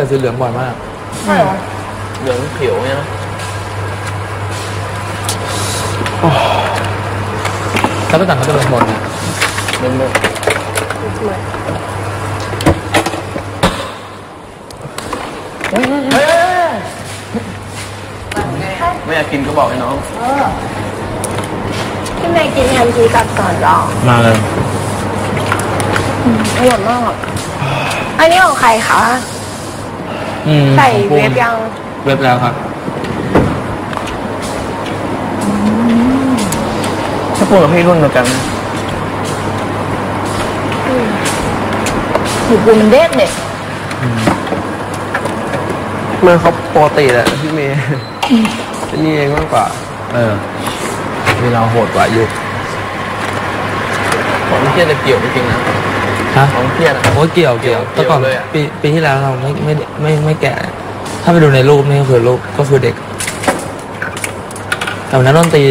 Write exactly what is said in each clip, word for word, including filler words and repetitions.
ใส่สีเหลืองบ่อยมากใช่เหรอเหลืองเขียวเนี่ยถ้าไปต่างเขาจะเป็นหมดเนี่ยเล่นเลยไม่อยากกินก็บอกให้น้องพี่แม่กินทันทีกับก่อนลองมาเลยอร่อยมากอันนี้ของใครคะใส่เว็บยังเว็บแล้วครับถ้าพูดกับพี่รุ่นเหมือนกันหยิบบุญเด็กเนี่ยเมื่อเขาปกติแหละพี่เมย์นี่เองมากกว่าเออมีเราโหดกว่าอยู่ของเที่ยจะเกี่ยวจริงๆนะฮะของเที่ยนะโอ้เกี่ยวเกี่ยวแต่ก่อนปีปีที่แล้วเราไม่ไม่ไม่ไม่แก่ถ้าไปดูในรูปนี่ก็คือรูปก็คือเด็กแต่วันนั้นดนตรี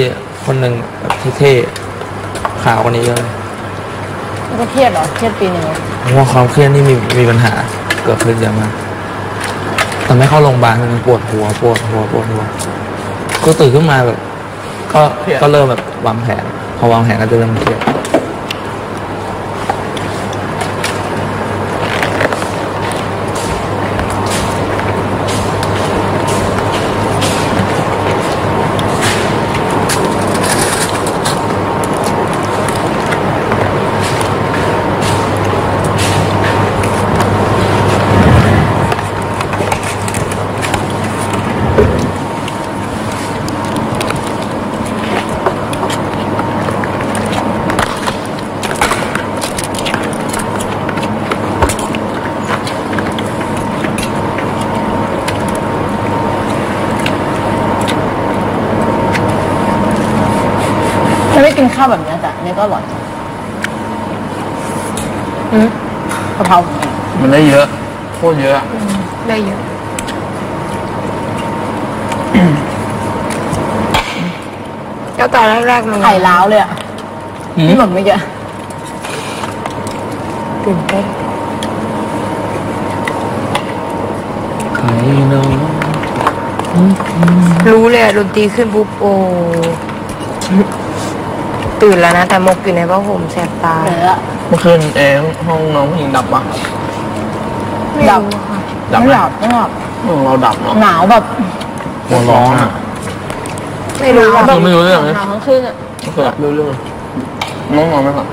คนหนึ่งแบบเท่ๆขาวคนนี้เยอะก็เครียดเหรอเครียดปีนึงว่าความเครียดนี่มีมีปัญหาเกิดขึ้นเยอะมากแต่ไม่เข้าโรงพยาบาลมันปวดหัวปวดหัวปวดหัวก็ตื่นขึ้นมาแบบก็ก็เริ่มแบบวางแผนพอวางแผนก็จะเริ่มเครียดกินข้าวแบบนี้จ้ะนี่ก็อร่อยอือกะเพรามันได้เยอะโคตรเยอะได้เยอะแล้วตอนแรกๆมันไข่ล้าวเลยอ่ะนี่หมดไม่เยอะตื่นเต้นไข่น้องรู้เลยดนตรีขึ้นปุ๊บโอ้ตื่นแล้วนะแต่มกอยู่ในผ้าห่มแสบตาเมื่อคืนเองห้องน้องผู้หญิงดับปะดับดับไม่ดับไม่ดับเราดับเนาะหนาวแบบหัวร้อนอ่ะไม่รู้แบบไม่รู้เรื่องเลยหนาวทั้งคืนอ่ะไม่เคยรู้เรื่องน้องนอนไหมครับ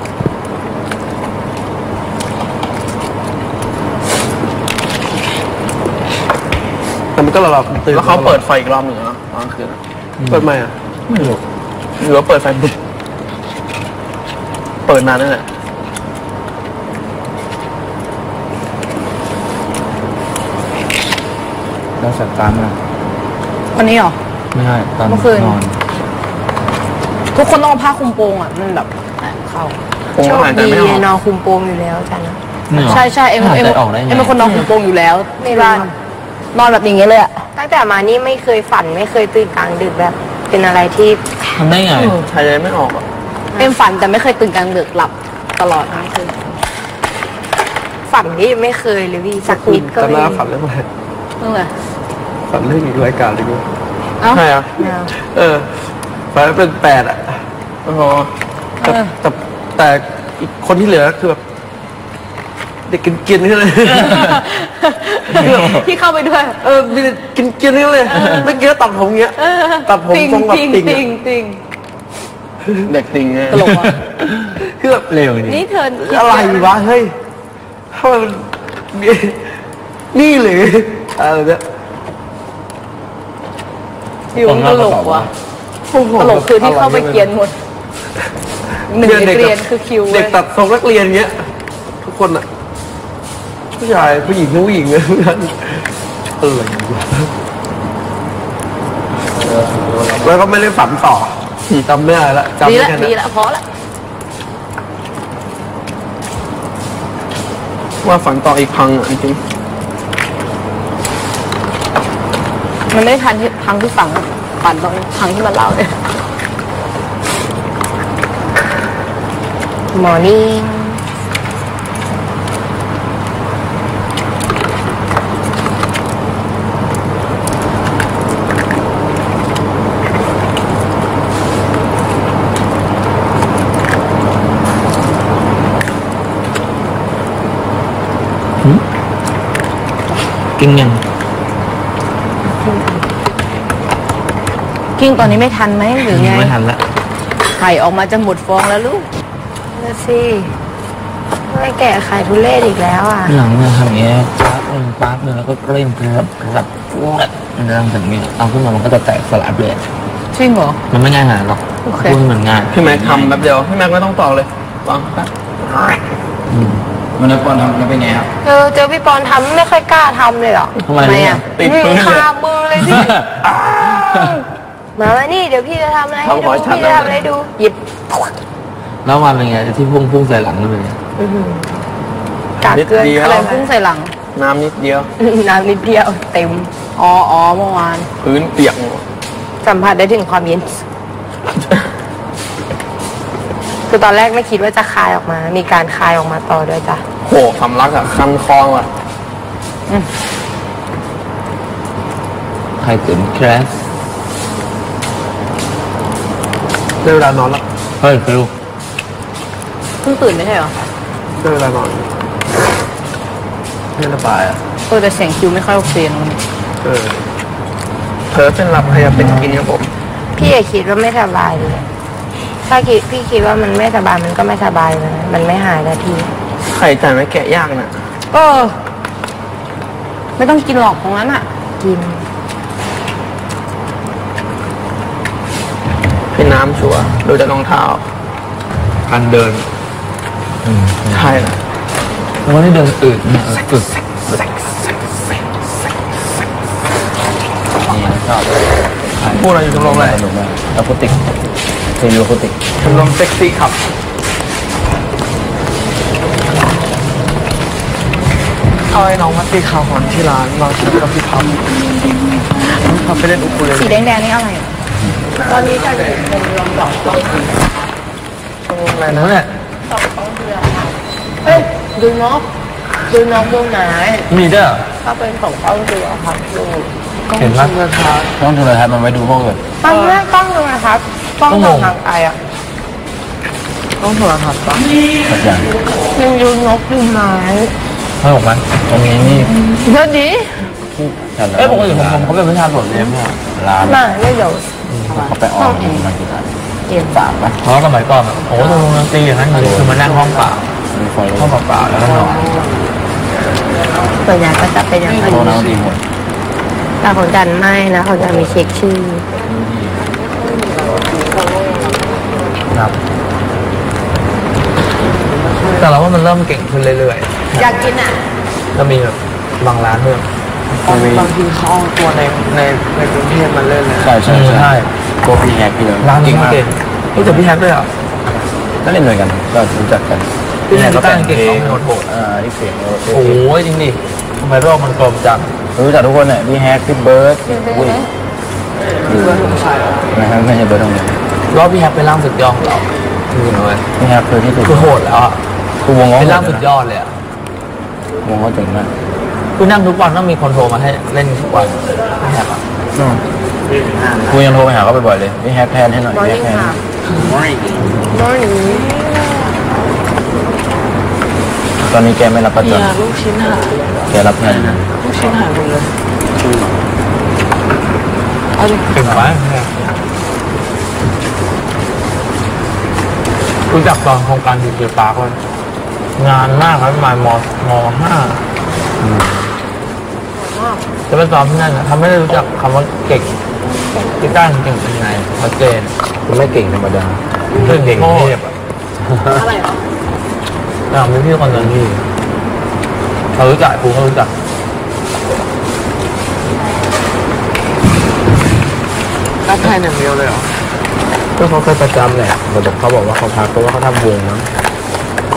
แต่มันก็หลับตื่นแล้วเขาเปิดไฟอีกรอบหนึ่งนะกลางคืนเปิดไหมอ่ะไม่รู้หรือว่าเปิดไฟบุบเปิดนานนั่นแหละแล้วสัตว์ตามนะวันนี้เหรอไม่ใช่ตอนเมื่อคืนนอนทุกคนต้องเอาผ้าคลุมโปงอ่ะมันแบบเข้าโชคดีนอนคลุมโปงอยู่แล้วจันนะใช่ใช่เอ็มเอ็มเอ็มเป็นคนนอนคลุมโปงอยู่แล้วที่บ้านนอนแบบอย่างเงี้ยเลยอ่ะตั้งแต่มานี่ไม่เคยฝันไม่เคยตื่นกลางดึกแบบเป็นอะไรที่ทำได้ไงหายใจไม่ออกอ่ะเอ็มฝันแต่ไม่เคยตื่นกลางดึกหลับตลอดไม่เคยฝันนี่ไม่เคยเลยพี่สักนิดก็ไม่ฝันเรื่องอะไรเรื่องอะไรฝันเรื่องอีกรายการเลยกูใช่อ่ะเออฝันเป็นแปดอ่ะโอ้โหแต่แต่แต่คนที่เหลือคือแบบเด็กกินกินนี่เลยที่เข้าไปด้วยเออมีกินกินนี่เลยเมื่อกี้ตัดผมเงี้ยตัดผมทรงแบบติ่งติ่งเด็กติงไงตลกอ่ะคือแบบเร็วนี่เธออะไรวะเฮ้ยถ้ามันนี่หรืออะไรเนี่ยอยู่ตลกว่ะตลกคือที่เข้าไปเกียนหมดหนึ่งในเรียนคือคิวเด็กตัดทรงนักเรียนเงี้ยทุกคนอ่ะผู้ชายผู้หญิงผู้หญิงเลยทุกท่านอะไรวะแล้วก็ไม่ได้ฝันต่อจำไม่ได้ละจำไม่ได้ละดีละพอละว่าฝันต่ออีกพังจริงมันได้ทันที่พังที่ฝันฝันตอนพังที่มันเล่าเลยมอร์นิ่ง กิ้งยังกิ้งตอนนี้ไม่ทันไหมหรือไงไม่ทันละไข่ออกมาจะหมดฟองแล้วลูกนั่นสิไม่แกะไข่ทุเรศอีกแล้วอ่ะหลังเนี่ยทำอย่างเงี้ยปั๊บหนึ่งปั๊บหนึ่งแล้วก็เร่งเพื่อสับพวดเรื่องแบบนี้เอาขึ้นมามันก็จะแตกสลายเลยจริงเหรอมันไม่ง่ายหรอกพูดเหมือนงานพี่แม็กทำแบบเดียวพี่แม็กไม่ต้องตอกเลยวางปั๊บวันนั้นปอนทำแล้วเป็นไงครับเออเจอพี่ปอนทำไม่ค่อยกล้าทำเลยหรอทำไมอ่ะติดมือขามือเลยพี่มาวันนี้เดี๋ยวพี่จะทำอะไรให้ดูพี่จะทำอะไรดูหยิบแล้วมาเป็นไงที่พุ่งพุ่งใส่หลังเลยกาดเกลืออะไรพุ่งใส่หลังน้ำนิดเดียวน้ำนิดเดียวเต็มอ๋ออ๋อเมื่อวานพื้นเปียกสัมผัสได้ถึงความเย็นคือตอนแรกไม่คิดว่าจะคายออกมามีการคายออกมาต่อด้วยจ้ะโหสำลักอะคันคลองอะใครตื่นแคสได้เวลานอนแล้วเฮ้ยลูกเพิ่งตื่นไม่ใช่หรอได้เวลานอนไม่ระบายอะเออแต่เสียงคิวไม่ค่อยโอเคนะเออเธอเป็นหลับพยายามเป็นกินครับผมพี่อย่าคิดว่าไม่สบายเลยถ้าคิดพี่คิดว่ามันไม่สบายมันก็ไม่สบายนะมันไม่หายนาทีไข่แต่ไม่แกะยากนะเออไม่ต้องกินหรอกตรงนั้นอ่ะกินเป็นน้ำชัวร์ดูจากรองเท้าการเดินใช่นะวันนี้เดินอืดอืดพูดอะไรอยู่ตรงลงเลยอะคูติกเซลล์อะคูติกชมรมเซ็กซี่ครับเอาไอ้น้องมาตีข่าวหอนที่ร้านมาซื้อกับพี่พับพับไปเล่นอุคุเลสีแดงๆนี่อะไรตอนนี้จะเป็นลมหลอกลมชมรมอะไรนะเนี่ยสองสองเดือนเฮ้ยดูน้องดูน้องดูไหนมีด้วยถ้าเป็นสองสองเดือนครับดูเห็นไหมต้องดูเลยครับมันไม่ดูพวกเลยตอนแรกต้องดูนะครับต้องดูทางไออ่ะต้องดูครับต้องดูดูนกดูไม้ไม่หรอกมั้ยตรงนี้นี่เยอะดีเอ้ยปกติผมเขาเป็นประชาชนเลี้ยงเนี่ยร้านไม่ไม่เดี๋ยวเขาไปออกกินมากินอะไรเก็บฝากไหมเพราะสมัยก่อนโอ้โหตรงนั้นตีอย่างนั้นคือมานั่งห้องเปล่าห้องเปล่าแล้วก็นอนส่วนใหญ่ก็จะเป็นอย่างนี้แต่ของจันไม่นะของจันมีเช็คชื่อครับแต่เราว่ามันเริ่มเก่งขึ้นเรื่อยๆอยากกินอ่ะก็มีแบบบางร้านด้วยบางทีเขาเอาตัวในในในกรุงเทพมันเล่นเลยใช่ใช่ใช่โกพี่แฮปปี้เลยร้านจริงมากรู้จักพี่แฮปด้วยเหรอก็เล่นด้วยกันก็รู้จักกันพี่แฮปก็เป็นเก่งโหดโหดอ่าที่เสียงโอ้ยจริงดิทำไมรอบมันกลมจังรู้จักทุกคนเนี่ยพี่แฮกพี่เบิร์ดอุ้ยพี่เบิร์ดของชายนะครับไม่ใช่เบิร์ดของเนี่ยรอบพี่แฮกเป็นร่างสุดยอดของเราจริงเลยพี่แฮกคือที่สุดคือโหดแล้วอ่ะคือวงเป็นร่างสุดยอดเลยอ่ะวงเขาเจ๋งมากคือนั่งทุกวันต้องมีคนโทรมาให้เล่นทุกวันพี่แฮกอ่ะกูยังโทรไปหาเขาบ่อยๆเลยพี่แฮกแทนให้หน่อยพี่แฮกแทนตอนนี้แกไม่รับประจำลูกชิ้นหายแกรับงานนะลูกชิ้นหายหมดเลยเอาดิเก่งมากรู้จักตอนโครงการดีเจปาร์คก่อนงานหน้าครับมามมห้าจะเป็นตอนที่นั่นนะทำให้รู้จักคำว่าเก่งที่ด้านเก่งเป็นไงชัดเจนมันไม่เก่งธรรมดามันเก่งเทพอะไรหรอเราไม่พี่คนนั้นพี่เขารู้จักกูเขารู้จักรับแทนอย่างเดียวเลยเหรอก็เขาเคยประจำแหละแต่เขาบอกว่าเขาพักเพราะว่าเขาทำวงนะ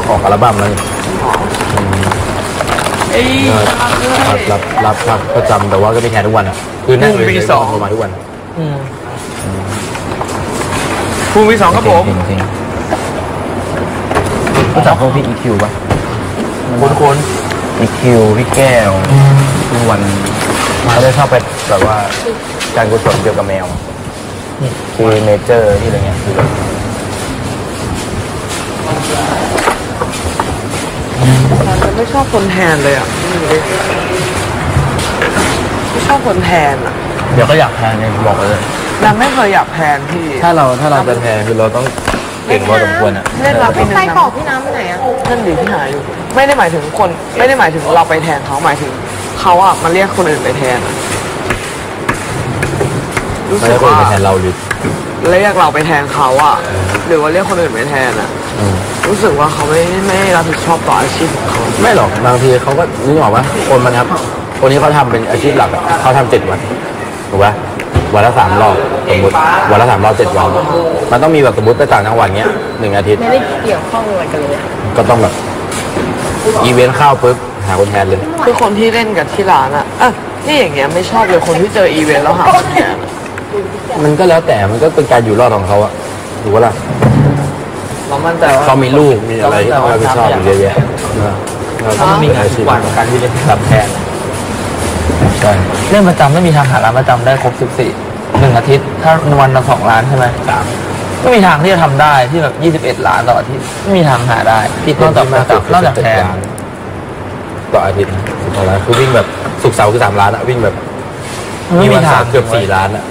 ออกอัลบั้มแล้วรับรับรับพักประจำแต่ว่าก็ไม่แค่ทุกวันอ่ะคือนั่งปีสองมาทุกวันพุ่งปีสองครับผมรู้จักพวกพี่ อี คิว ป่ะคุ้นๆ อี คิว พี่แก้วทุกวันมาได้ชอบไปแบบว่าการกุศลเกี่ยวกับแมวคือเมเจอร์ที่อะไรเงี้ยคือแบบเราจะไม่ชอบคนแทนเลยอ่ะ อบคนแพนอ่ะเดี๋ยวก็อยากแพนไงบอกเลยดังไม่เคยอยากแพนพี่ถ้าเราถ้าเราจะแพนคือเราต้องเก่งพอสมควรอ่ะเล่นเราไปใส่กรอบพี่น้ำไปไหนอ่ะนั่นดีที่หายอยู่ไม่ได้หมายถึงคนไม่ได้หมายถึงเราไปแทนเขาหมายถึงเขาอ่ะมาเรียกคนอื่นไปแทนรู้สึกว่าแทนเราหรือเรียกเราไปแทนเขาอ่ะหรือว่าเรียกคนอื่นไปแทนอ่ะรู้สึกว่าเขาไม่ไม่รับผิดชอบต่ออาชีพของเขาไม่หรอกบางทีเขาก็นึกออกว่าคนมันครับคนนี้เขาทำเป็นอาชีพหลักเขาทำเจ็ดวันถูกไหมวันละสามรอบสมมติวันละสามรอบเจ็ดวันมันต้องมีแบบสมมติไปต่างจังหวัดเงี้ยหนึ่งอาทิตย์ไม่ได้เกี่ยวข้องอะไรกันเลยก็ต้องแบบอีเวนต์เข้าปุ๊บหาคนแทนเลยคือคนที่เล่นกับที่ร้านอ่ะเออนี่อย่างเงี้ยไม่ชอบเลยคนที่เจออีเวนต์แล้วหาคนแทนมันก็แล้วแต่มันก็เป็นการอยู่รอดของเขาอะถูกปะล่ะเรามั่นใจว่าเขามีลูกมีอะไรที่เขาชอบเยอะแยะเราก็มีงานทุกวันการที่จะทำแทนใช่เรื่องประจำไม่มีทางหาร้านประจำได้ครบสิบสี่หนึ่งอาทิตย์ถ้าวันละสองร้านใช่ไหมสามไม่มีทางที่จะทำได้ที่แบบยี่สิบเอ็ดร้านต่ออาทิตย์ไม่มีทางหาได้ที่ต้องจับมาจับนอกจากแทนต่ออาทิตย์ต่อร้านคือวิ่งแบบสุกเสาร์คือสามร้านอะวิ่งแบบมีวันเสาร์เกือบสี่ร้านอะ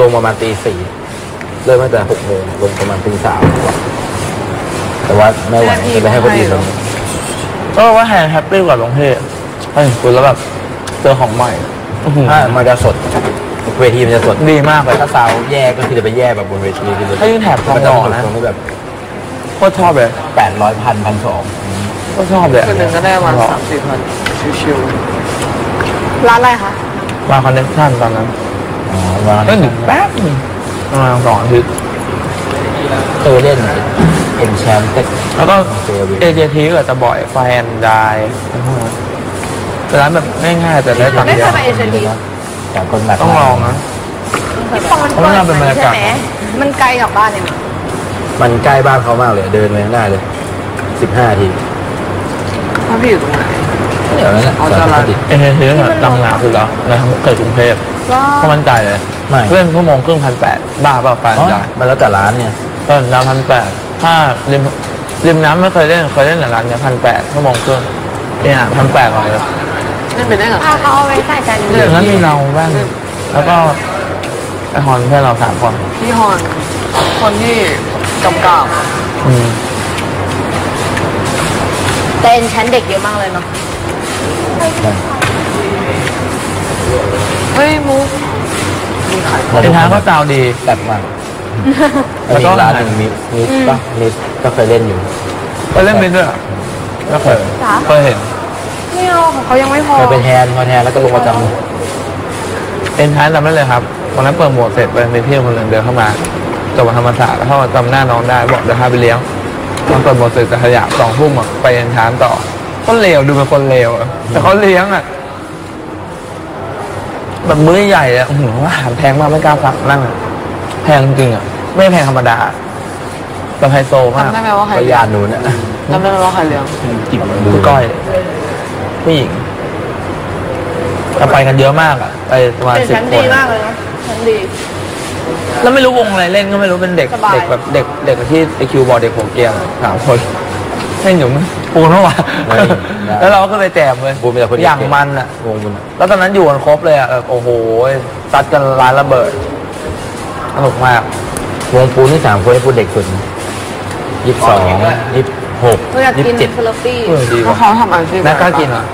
ลงประมาณตีสี่เริ่มตั้งแต่หกโมงลงประมาณตีสามแต่ว่าไม่ไหวจะไปให้คนอื่นก็ว่าแฮนด์แฮปปี้กว่าลงเทพเฮ้ยคุณแล้วแบบเจอของใหม่มันจะสดเวทีมันจะสดดีมากเลยถ้าสาวแย่ก็คือจะไปแย่แบบบนเวทีถ้ายิ่งแถบทองหล่อนะแบบโคตรชอบเลยแปดร้อยพันพันสองโคตรชอบเลยคนหนึ่งก็ได้วันสามสี่พันชิวๆร้านอะไรคะร้านคอนเนคชั่นตอนนั้นอ๋อร้านนั้นแป๊บนึงประมาณสองอาทิตย์เตอร์เล่นเอ็นแชมเต็กแล้วก็เอเจทีก็จะบ่อยไฟแอนด์ไดร้านแบบง่ายๆแต่ได้ตังค์เยอะแต่คนหลักต้องลองนะเพราะว่าเป็นบรรยากาศมันไกลจากบ้านเลยมันใกล้บ้านเขามากเลยเดินไปข้างหน้าเลยสิบห้านาทีพ่อพี่อยู่ตรงไหนเดี๋ยวนั่นแหละเอาจากเอเจทีตังค์หนาคือเหรอในทั้งเกิดกรุงเทพเขามั่นใจเลยเพื่อนชั่วโมงครึ่งพันแปดบ้าเปล่าไฟแอนด์ไดมันแล้วแต่ร้านเนี่ยตอนน้ำพันแปดถ้าริมริมน้ำไม่เคยเล่นเคยเล่นแต่ร้านเนี้ยพันแปดชั่วโมงครึ่งเนี่ยพันแปดกว่าเลยเล่นไปได้เหรอเขาเอาไว้ใส่ใจเรื่องนั้นมีเราบ้างแล้วก็ไอฮอนเพื่อนเราสามคนพี่ฮอนคนที่กำกับแต่เอ็นชั้นเด็กเยอะมากเลยเนาะเฮ้ยมุกเอ็นชั้นก็เจ้าดีแปลกมากแล้วก็ร้านหนึ่งมิสป่ะมิสก็เคยเล่นอยู่เคยเล่นมิสด้วยก็เคยเคยเห็นไม่เอาของเขายังไม่พอไปแทนพอแทนแล้วก็ลงประจำเป็นท้ายจำได้เลยครับวันนั้นเปิดหมวกเสร็จไปมีพี่คนหนึ่งเดินเข้ามาจบมาธรรมศาสตร์แล้วเข้ามาจำหน้าน้องได้บอกเดี๋ยวพาไปเลี้ยงตอนเปิดหมวกเสร็จจะขยับสองทุ่มไปเอ็นท้ายต่อก็เลวดูเป็นคนเลวแต่เขาเลี้ยงอ่ะแบบมื้อใหญ่อ่ะหัวว่าแพงมากไม่กล้าซักนั่งแพงจริงอ่ะไม่แพงธรรมดาแต่ไฮโซมากจำได้ไหมว่าใครยาหนูเนี่ยจำได้ไหมว่าใครเลี้ยงจิ๋มคุณก้อยผู้หญิงเราไปกันเยอะมากอ่ะไปประมาณสิบคนดีมากเลยนะชั้นดีแล้วไม่รู้วงอะไรเล่นก็ไม่รู้เป็นเด็กเด็กแบบเด็กเด็กที่ไอคิวบอลเด็กผมเกียงสามคนเล่นอยู่มั้ยปูนเมื่อวานแล้วเราก็ไปแจมเลยอย่างมันอ่ะวงมันแล้วตอนนั้นอยู่กันครบเลยอ่ะโอ้โหตัดกันร้านระเบิดสนุกมากวงปูนที่สามคนให้ปูนเด็กสุดยี่สิบสองยี่สิบหกยี่สิบเจ็ดเพราะเขาทำอาชีพแม่กล้ากินอ่ะ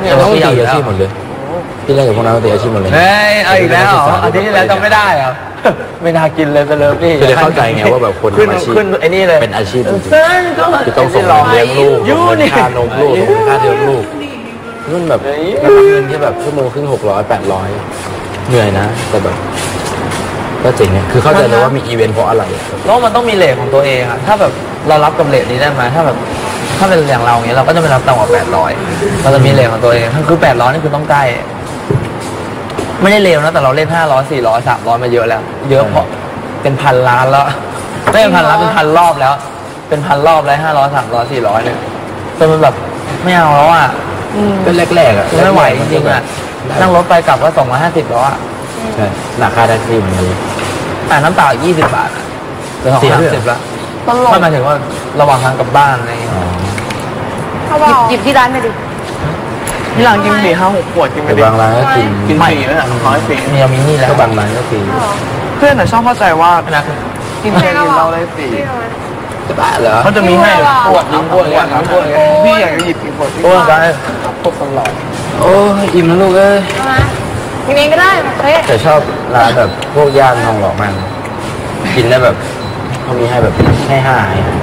เนี่ยต้องมีอาชีพหมดเลยที่แรกกับพวกนั้นเป็นอาชีพหมดเลยเฮ้ยเอาอีกแล้วอาทิตย์ที่แล้วจำไม่ได้เหรอไม่น่ากินเลยแต่เลิฟนี่เลยเข้าใจไงว่าแบบคนทำอาชีพเป็นอาชีพจริงๆคือต้องส่งเลี้ยงลูกค่านมลูกค่าเลี้ยงลูกนู่นแบบเราทำเงินแค่แบบชั่วโมงครึ่งหกร้อยแปดร้อยเหนื่อยนะแต่แบบก็จริงเนี่ยคือเข้าใจเลยว่ามีอีเวนต์เพราะอะไรแล้วมันต้องมีเลทของตัวเองอะถ้าแบบเรารับกับเลทนี้ได้ไหมถ้าแบบถ้าเป็นอย่างเราเนี้ยเราก็จะไม่รับต่ำกว่าแปดร้อยเราจะมีเลทของตัวเองคือแปดร้อยนี่คือต้องใกล้ไม่ได้เลวนะแต่เราเล่นห้าร้อยสี่ร้อยสามร้อยมาเยอะแล้วเยอะพอเป็นพันล้านแล้วไม่เป็นพันล้านเป็นพันรอบแล้วเป็นพันรอบแล้วห้าร้อยสามร้อยสี่ร้อยเนี่ยจนมันแบบไม่เอาแล้วอะเป็นแรกๆอะไม่ไหวจริงๆอะนั่งรถไปกลับก็สองร้อยห้าสิบแล้วอะหนักค่าแท็กซี่เหมือนกันแต่น้ำเปล่ายี่สิบบาทสี่ห้าสิบละไม่หมายถึงว่าระหว่างทางกลับบ้านอะไรอย่างเงี้ยหยิบที่ร้านไปดิ ที่ร้านกินเบียร์ห้าหกขวดกินไปบางร้านก็กินกินสี่แล้วนะน้อยสี่มีมินี่แล้วก็บางร้านก็กินเพื่อนน่ะชอบเข้าใจว่ากินเบียร์กินเหล้าได้สี่จะบ้าเหรอเขาจะมีให้ขวดน้ำขวดน้ำขวดพี่อยากจะหยิบกินขวดโอ้ยได้พวกตลอดโอ้ยอิ่มแล้วลูกเอ้ยกินเองก็ได้แต่ชอบร้านแบบพวกย่านทองหล่อมันกินได้แบบเขามีให้แบบให้ห้า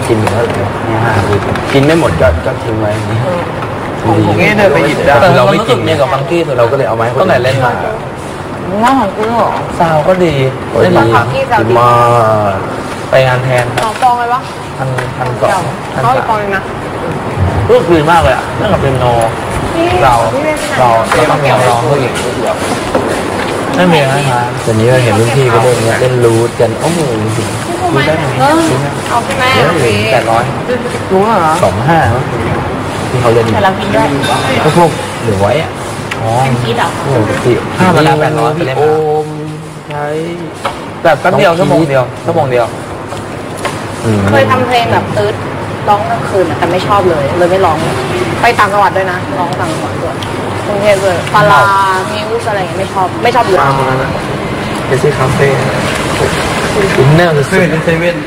กินหมดแล้วให้ห้ากินไม่หมดก็ก็ทิ้งไว้ของพวกนี้เดินไปหยิบได้เราไม่กินเนี่ยกับบังกี้เราก็เลยเอาไม้คนไหนเล่นมาน้าของกูหรอสาวก็ดีเล่นมาดีมาไปงานแทนสองฟองเลยวะพันพันสองเขาอีกฟองเลยนะรู้สึกมากเลยอ่ะนั่นกับเป็นโนเราเราเราต้องเกี่ยวร้องด้วยอย่างเดียวนั่นเองนะครับตอนนี้เราเห็นรุ่นพี่ก็เล่นเล่นรูทกันโอ้โหจริงๆรู้ได้ไหมเอาไปแม่แปดร้อยรู้เหรอสองห้าที่เขาเล่นก็พวกเหลือไว้อะอ๋อโอ้โหที่ห้าพันแปดร้อยโอมใช้แบบตั้งเดียวชั่วโมงเดียวชั่วโมงเดียวเคยทำเพลงแบบตื๊ดร้องกลางคืนแต่ไม่ชอบเลยเลยไม่ร้องไปต่างจังหวัดด้วยนะร้องต่างจังหวัดด้วยกรุงเทพเลยปารามิวส์อะไรอย่างเงี้ยไม่ชอบไม่ชอบเลยปาร์มันนะไปซื้อคาเฟ่อินเนอร์ซื้อในเซเว่น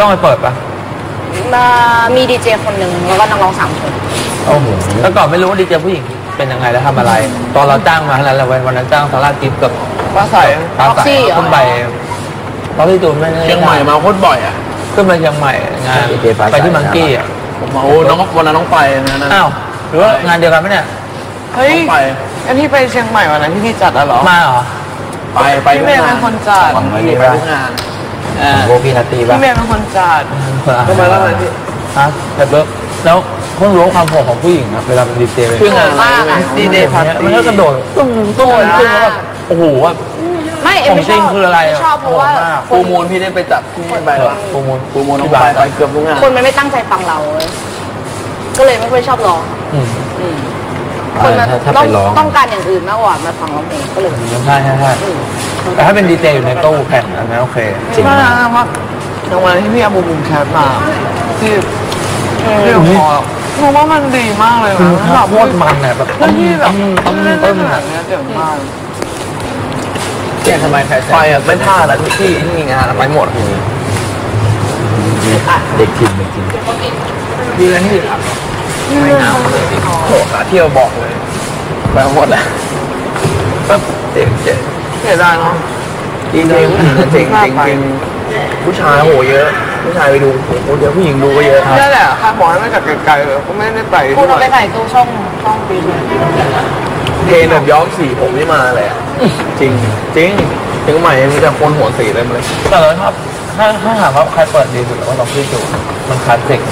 ต้องไปเปิดปะมีดีเจคนหนึ่งแล้วก็นักร้องสามคนโอ้โหแล้วก่อนไม่รู้ว่าดีเจผู้หญิงเป็นยังไงแล้วทำอะไรตอนเราจ้างมาแล้ววันนั้นจ้างซาร่ากิฟต์กับป้าใส่ป้าใส่คนใบป้าที่ตูนไม่ได้เชียงใหม่มาโคตรบ่อยอ่ะขึ้นมาเชียงใหม่งานไปที่มังกี้อ่ะโอ้น้องวันนั้นน้องไปนะอ้าวหรือว่างานเดียวกันไหมเนี่ยเฮ้ยอันที่ไปเชียงใหม่วันนั้นที่พี่จัดอ่ะหรอมาเหรอไปไปพี่เมย์เป็นคนจัดพี่เมย์เป็นงานโบกีนาตีบ้างพี่เมย์เป็นคนจัดก็มาแล้วอะไรพี่ฮะแต่เบิร์กแล้วเพิ่งรู้ความโหดของผู้หญิงนะเวลาเป็นดีเจเลยชื่องานอะไรดีเจพาร์ตี้มันก็กระโดดตุ้มตุ้มขึ้นแล้วแบบโอ้โหว่าไม่เอ็มไม่ชอบไม่ชอบเพราะว่าปูมูลพี่ได้ไปจัดคนไปเหรอปูมูลปูมูลที่บ้านไปเกือบทุกงานคนมันไม่ตั้งใจฟังเราก็เลยไม่ค่อยชอบร้องคนมันต้องการอย่างอื่นมากกว่ามาฟังร้องเพลงก็เลยใช่ใช่ใช่แต่ถ้าเป็นดีเจอยู่ในตู้แผ่นอันนั้นโอเคจริงมากว่าในวันที่พี่อาบูบูมแคสมาที่เรื่องคอมองว่ามันดีมากเลยนะแบบวอดมันเนี่ยแบบแล้วที่แบบต้มต้มแบบนี้เจ๋งมากแกทำไมแพ้ไฟอ่ะไม่พลาดแล้วที่นี่งานอะไรหมดเด็กกินเด็กกินดีแล้วที่ไม่หนาวเลยโหขาเที่ยวบอกเลยไปหมดแล้วปั๊บเจ๋งเจ๋งเจ๋งได้เนาะจริงจริงจริงจริงผู้ชายโหเยอะผู้ชายไปดูโหเยอะผู้หญิงดูก็เยอะนั่นแหละค่ะบอกให้ไม่จัดไกลๆเลยก็ไม่ได้ไปคุณเราไปใส่ตู้ช่องช่องปีเลยเทนแบบย้อมสีผมไม่มาเลยจริงจริงเชียงใหม่มีแต่คนหัวสีเลยมั้ยแต่เลยครับถ้าถ้าหากว่าใครเปิดดีสุดแล้วก็ต้องพี่จูมันคลาสสิก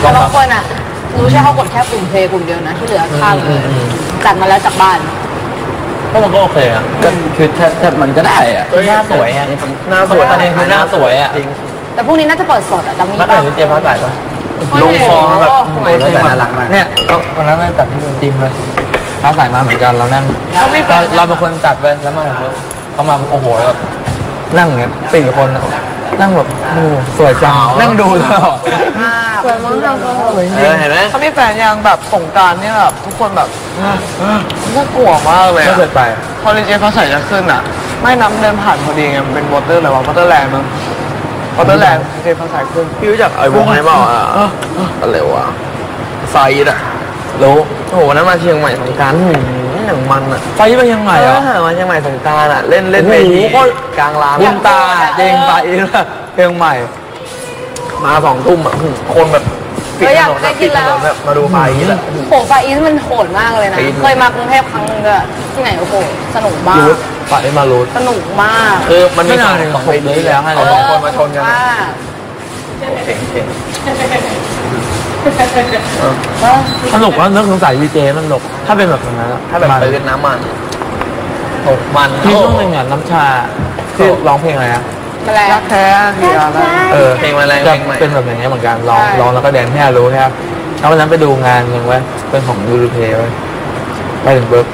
แต่บางคนอ่ะรู้ใช่เขากดแค่ปุ่มเพลย์ปุ่มเดียวนะที่เหลือข้ามเลยจัดมาแล้วจากบ้านเพราะมันก็โอเคอ่ะก็คือแทบแทบมันก็ได้อ่ะหน้าสวยอ่ะหน้าสวยประเด็นคือหน้าสวยอ่ะแต่พวกนี้น่าจะเปิดสดอ่ะจำนี้ก็ได้เจมส์พัดใส่ปะลงคอแบบน่ารักมากเนี่ยก็วันนั้นจัดที่จริงเลยเขาใส่มาเหมือนกันเรานั่งเราเราเป็นคนจัดไปแล้วมาเขามาโอ้โหแบบนั่งอย่างเงี้ยสี่คนนั่งแบบดูสวยจังนั่งดูตลอดสวยมากเลยเห็นไหมเขาไม่แฟนยังแบบสงกรานต์เนี่ยแบบทุกคนแบบน่ากลัวมากเลยไม่เคยไปพอดีเจเขาใส่จะขึ้นอ่ะไม่น้ำเดินผ่านพอดีไงเป็นมอเตอร์อะไรวะมอเตอร์แรงมั้งมอเตอร์แรงเจเขาใส่ขึ้นพี่รู้จักไอ้วงไหนบ้างอ่ะอะไรวะไซด์อ่ะรู้โอ้โหนั้นมาเชียงใหม่สงกรานต์หนังมันอ่ะไปไปเชียงใหม่เหรอมาเชียงใหม่สงกรานต์อ่ะเล่นเล่นเวทีกลางลานบุญตาเด้งไปละเชียงใหม่มาสองทุ่มอ่ะคนแบบปิดถนนปิดถนนแบบมาดูไฟอีสอ่ะโหไฟอีสมันโหดมากเลยนะเคยมากรุงเทพครั้งนึงด้วยที่ไหนโอ้โหสนุกมากไฟมาลุ้นสนุกมากคือมันไม่นานเลยสองปีนี้แล้วให้สองคนมาชนกันเจ๋งเจ๋งสนุกว่าเนื้อสงสัยวีเจมันสนุกถ้าเป็นแบบนั้นถ้าแบบไปเล่นน้ำมันตกมันที่ช่วงหนึ่งอ่ะน้ำชาคือร้องเพลงอะไรนะรักแท้ดีอ่ะเออเพลงอะไรเพลงใหม่เป็นแบบอย่างเงี้ยเหมือนกันร้องร้องแล้วก็แดนให้รู้ครับแล้ววันนั้นไปดูงานหนึ่งเว้ยเป็นของยูรูเพย์เว้ยไปถึงเบิร์ก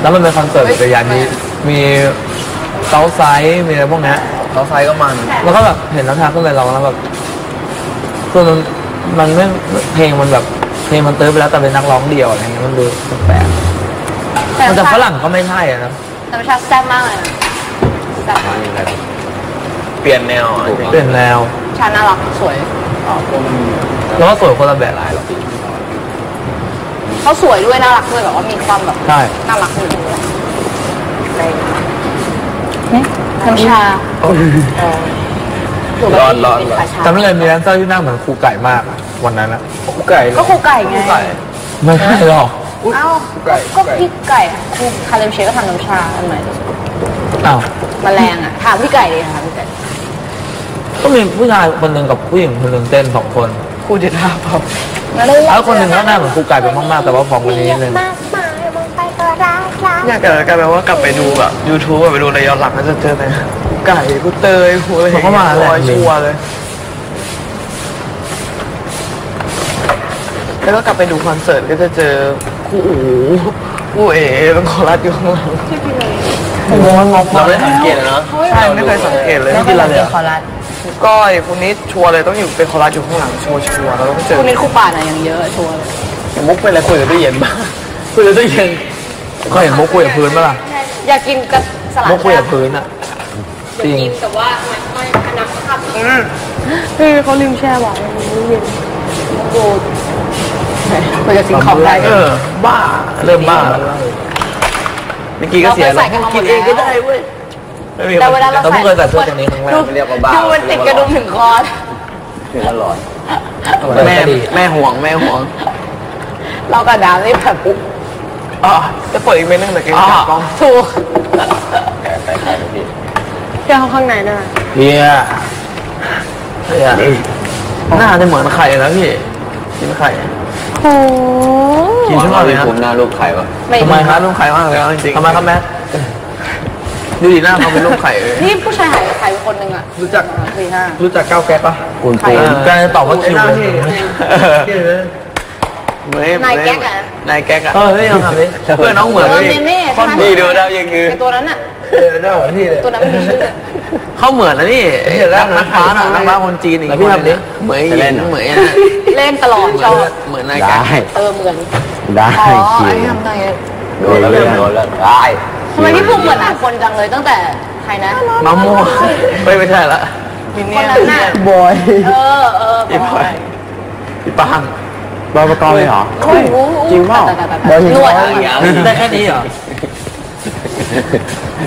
แล้วมันเป็นคอนเสิร์ตจักรยานมีมีเซาท์ไซด์มีอะไรพวกนี้เซาท์ไซด์ก็มันแล้วก็แบบเห็นน้ำชาก็เลยร้องแล้วแบบส่วนมันไม่เพลงมันแบบ นี่มันเติร์ฟไปแล้วแต่เป็นนักร้องเดี่ยวอะไรเงี้ยมันดูแปลกแต่ฝรั่งก็ไม่ใช่อะนะแต่ประชาแซ่บมากเลยนะเปลี่ยนแนวเปลี่ยนแนวชาน่ารักสวยแล้วก็สวยคนละแบบหลายหรอกเขาสวยด้วยน่ารักด้วยแบบว่ามีความแบบน่ารักอยู่นี่น้ำชาร้อนร้อนจำได้เลยมีแดนเซอร์ที่หน้าเหมือนครูไก่มากวันนั้นนะครูไก่ก็ครูไก่ไงไม่ใช่หรอกอ้าวก็พี่ไก่ครูคาเลมเชก็ทำน้ำชาอันใหม่อ้าวมาแรงอ่ะถามพี่ไก่เลยค่ะพี่ไก่ก็มีผู้ชายคนหนึ่งกับผู้หญิงคนหนึ่งเต้นสองคนครูเด็ดท่าเปล่าแล้วคนหนึ่งก็หน้าเหมือนครูไก่ไปมากๆแต่ว่าฟองวันนี้เลยเนี่ยเกิดกลายเป็นว่ากลับไปดูแบบยูทูบไปดูในย้อนหลังก็จะเจอแต่ไก่กูเตยหัวอะไรอย่างเงี้ยลอยชัวร์เลยแล้วก็กลับไปดูคอนเสิร์ตก็จะเจอคู่อู๋คู่เอ๋เป็นคอรัสอยู่ข้างหลังเราไม่สังเกตเลยนะใช่ไม่เคยสังเกตเลยไม่กินอะไรเลยก้อยคนนี้ชัวร์เลยต้องอยู่เป็นคอรัสอยู่ข้างหลังชัวร์ชัวร์แล้วก็เจอคนนี้คู่ป่านอะอย่างเยอะชัวร์เลยมุกเป็นอะไรคุยกันได้เย็นมากคุยกันได้เย็นก็เห็นมุกคุยกับพื้นป่ะล่ะอยากกินกับสลัดมุกคุยกับพื้นอะจริงแต่ว่ามันค่อยน้ำขับเฮ้ยเขาลืมแช่หวานลืมลืมโดนมันจะสิงของได้เออบ้าเริ่มบ้าเมื่อกี้ก็เสียแล้วกินเองก็ได้เว้ยแต่เวลาเราใส่ตรงนี้ดูมันติดกระดุมถึงคอถึงอร่อยแม่แม่ห่วงแม่ห่วงเรากระดาษนี่แบบปุ๊บอ๋อจะเปิดอีกเมนูหนึ่งแต่กินไม่ได้ถูกเที่ยวข้างในน่ะเนี่ยหน้าจะเหมือนไข่นะพี่กินไข่โอ้กินชั่วโมงเลยนะผมหน้ารูปไข่ปะทำไมครับรูปไข่มากเลยจริงทำไมครับแม่ดูดีหน้าเขาเป็นรูปไข่เลยนี่ผู้ชายไข่คนหนึ่งอ่ะรู้จักรู้จักก้าวแก๊ปปะคุณไข่การตอบว่าคิวนายแก๊กอ่ะนายแก๊กอ่ะเออไม่ต้องทำเลยเพื่อนน้องเหมือนนี่คนดีดูดาวยังคือตัวนั้นอ่ะตัวนั้นไม่มีชื่อเขาเหมือนนะนี่นักฟ้านักฟ้าคนจีนอีกคนนึงเหมือนเล่นเหมือนเล่นตลอดชอบเหมือนนายแก๊กเออเหมือนได้เขียนโดนแล้วโดนแล้วได้ทำไมพี่ภูมิเหมือนหลายคนจังเลยตั้งแต่ใครนะมะม่วงไม่ไม่ใช่ละคนนั้นน่ะบอยเออเออไอ้บอยไอ้ปังบอยประกอบเลยเหรอจริงเปล่าบอยนวดได้แค่นี้เหรอ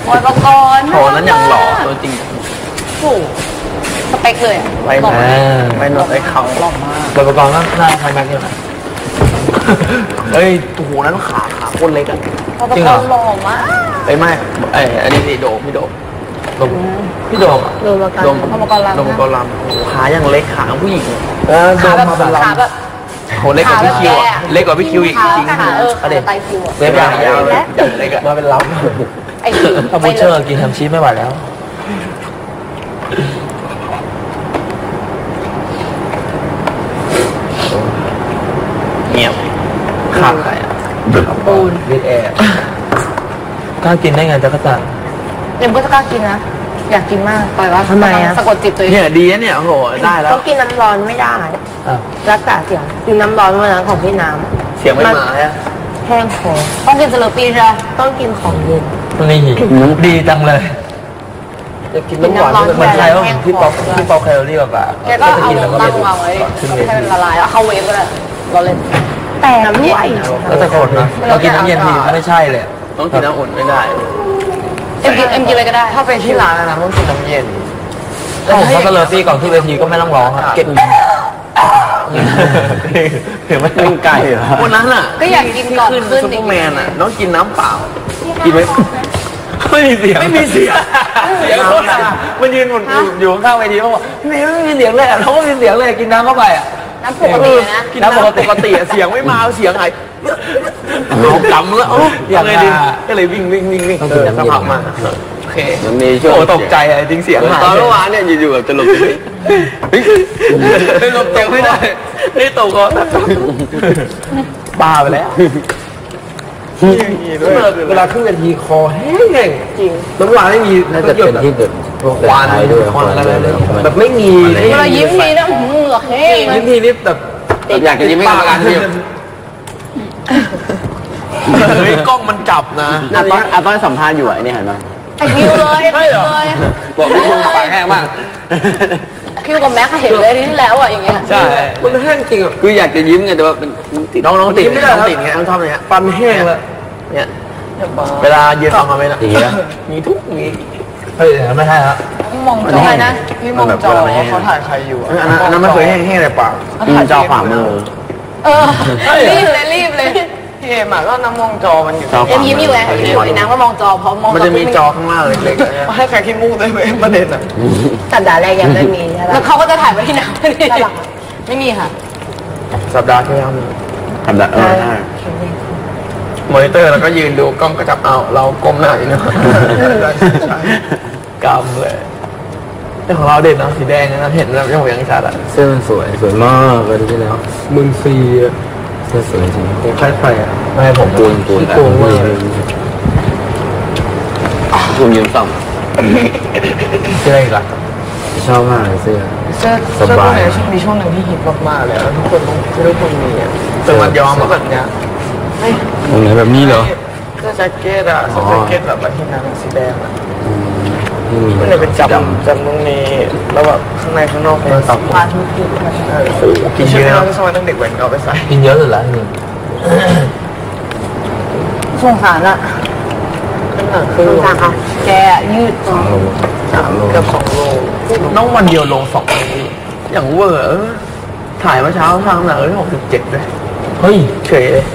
บอยประกอบโหนั้นอย่างหล่อตัวจริงโหสเปคเลยไปมาไปนวดไปเขาหล่อมากบอยประกอบน่าน่าทำแบบนี้เฮ้ยหูนั้นขาขาคนเล็กอะจริงเหรอหล่อมากไอ้ไม่ไอ้อันนี้โดพี่โดพี่โดมโดมโดมโดมกอลัมโดมกอลัมขาอย่างเล็กขาผู้หญิงขาแบบขาแบบโหเล็กกว่าพี่คิวอ่ะเล็กกว่าพี่คิวอีกจริงค่ะเออเด็กไตคิวอ่ะเล็กยาวเลยเล็กมาเป็นล้ำไอ้เอาบูเชอร์กินทำชีสไม่ไหวแล้วเงียบข้างใครอ่ะปูนวิทแอร์กล้ากินได้ไงจักรจันทร์ยังก็จะกล้ากินนะอยากกินมากปล่อยว่าทำไมอ่ะสะกดจิตตัวเองเนี่ยดีนะเนี่ยโหได้แล้วต้องกินน้ำร้อนไม่ได้รักษาเสียงกินน้ำร้อนวันนั้นของพี่น้ำเสียงไม่มาฮะแห้งคอต้องกินสลัดปีจ้ะต้องกินของเย็นนี่ดีจังเลยจะกินน้ำร้อนเหมือนใครว่าพี่ป๊อกพี่ป๊อกแคลอรี่แบบว่าแกก็เอาลงตั้งเอาไว้ให้มันละลายแล้วเข้าเวฟก็ได้เราเล่นแต่น้ำเย็นแล้วแต่คนนะเรากินน้ำเย็นทีไม่ใช่เลยต้องกินน้ำอุ่นไม่ได้เอ็มกินเอ็มกินอะไรก็ได้ถ้าไปที่ร้านนะต้องกินน้ำเย็นถ้าผมก็เลิฟฟี่ก่อนขึ้นเวทีก็ไม่ต้องร้องเก็บถึงไม่ต้องไก่วันนั้นอ่ะก็อยากกินก่อนขึ้นซุปเปอร์แมนอ่ะน้องกินน้ำเปล่ากินไม่ไม่มีเสียงไม่มีเสียงเสียงเขาสั่นมันยืนอยู่ข้างเวทีเขาบอกไม่มีเสียงเลยเราก็มีเสียงเลยกินน้ำเข้าไปอ่ะน้ำปกตินะน้ำปกติเสียงไม่มาเสียงไงเราจำแล้วอย่างไรดีก็เลยวิ่งวิ่งวิ่งวิ่งสะพักมาโอเคโอ้ตกใจอะไรทิ้งเสียงตอนเมื่อวานเนี่ยอยู่ๆแบบจะหลบไม่หลบเตียงไม่ได้นี่ตกคอบ้าไปแล้วเวลาขึ้นเวทีคอแห้งจริงเมื่อวานไม่มีน่าจะเป็นที่เดินควานด้วยแบบไม่มีเวลายิ้มทีนะเหงื่อแห้งยิ้มทีนี่แบบ ติดอยากจะยิ้มให้กับการที่เฮ้ยกล้องมันจับนะอาต้อนอาต้อนสัมภาษณ์อยู่ไอ้นี่หันมาคิวเลยคิวเลยบอกพี่คุณไปแห้งมากคิวกับแม็กเห็นเลยที่แล้วอ่ะอย่างเงี้ยใช่มันแห้งจริงอ่ะคืออยากจะยิ้มไงแต่ว่าน้องๆติดน้องติดเงี้ยน้องชอบเงี้ยฟันแห้งแล้วเนี่ยเวลายืนฟังกันไหมนะมีทุกมีเฮ้ยไม่ใช่แล้วมองจอนะพี่มองจอเขาถ่ายใครอยู่อันนั้นไม่เคยแห้งแห้งเลยปากจอขวามือเออรีบเลยรีบเลยพี่เอ็มก็นั่งมองจอมันอยู่เอ็มยิ้มอยู่แล้วพี่หอยนางก็มองจอเพราะมองมันจะมีจอข้างล่างเล็กๆให้ใครคิดมุกได้ไหมประเด็นอ่ะสัปดาห์แรกยังไม่มีแล้วเขาก็จะถ่ายไว้ที่หนังไม่มีค่ะสัปดาห์ที่แล้วสัปดาห์เออใช่มอนิเตอร์แล้วก็ยืนดูกล้องก็จับเอาเราก้มหน้าอีกนะกำเลยแต่ของเราเด่นนะสีแดงนะเห็นแล้วยังยังชัดอ่ะเสื้อสวยสวยมากเลยที่แล้วมึงซีเสื้อสวยจริงคงคล้ายไปอ่ะไม่ผมปูนปูนปูนว่าปูนยืมส่งเสื้ออีกละชอบมากเลยเสื้อเสื้อสบายมีช่วงหนึ่งที่ฮิตมากๆเลยแล้วทุกคนต้องทุกคนมีอ่ะแต่มันยอมแล้วแบบเนี้ยตรงไหนแบบนี้เหรอเสื้อแจ็คเก็ตอะเสื้อแจ็คเก็ตแบบที่นางสีแดงอะมันเลยเป็นจำจำตรงนี้แล้วแบบข้างในข้างนอกเป็นสับผ้าทุกที่กินเยอะก็สมัยตั้งเด็กแหวนเอาไปใส่กินเยอะสุดละนี่สงสารอะน้ำหนักคือสงสารค่ะแกยืดสองโลสามโลกับสองโลน้องวันเดียวลงสองโลอย่างเวอร์ถ่ายเมื่อเช้าทางหนักเลยหกสิบเจ็ดเลยเฮ้ยเฉยเลย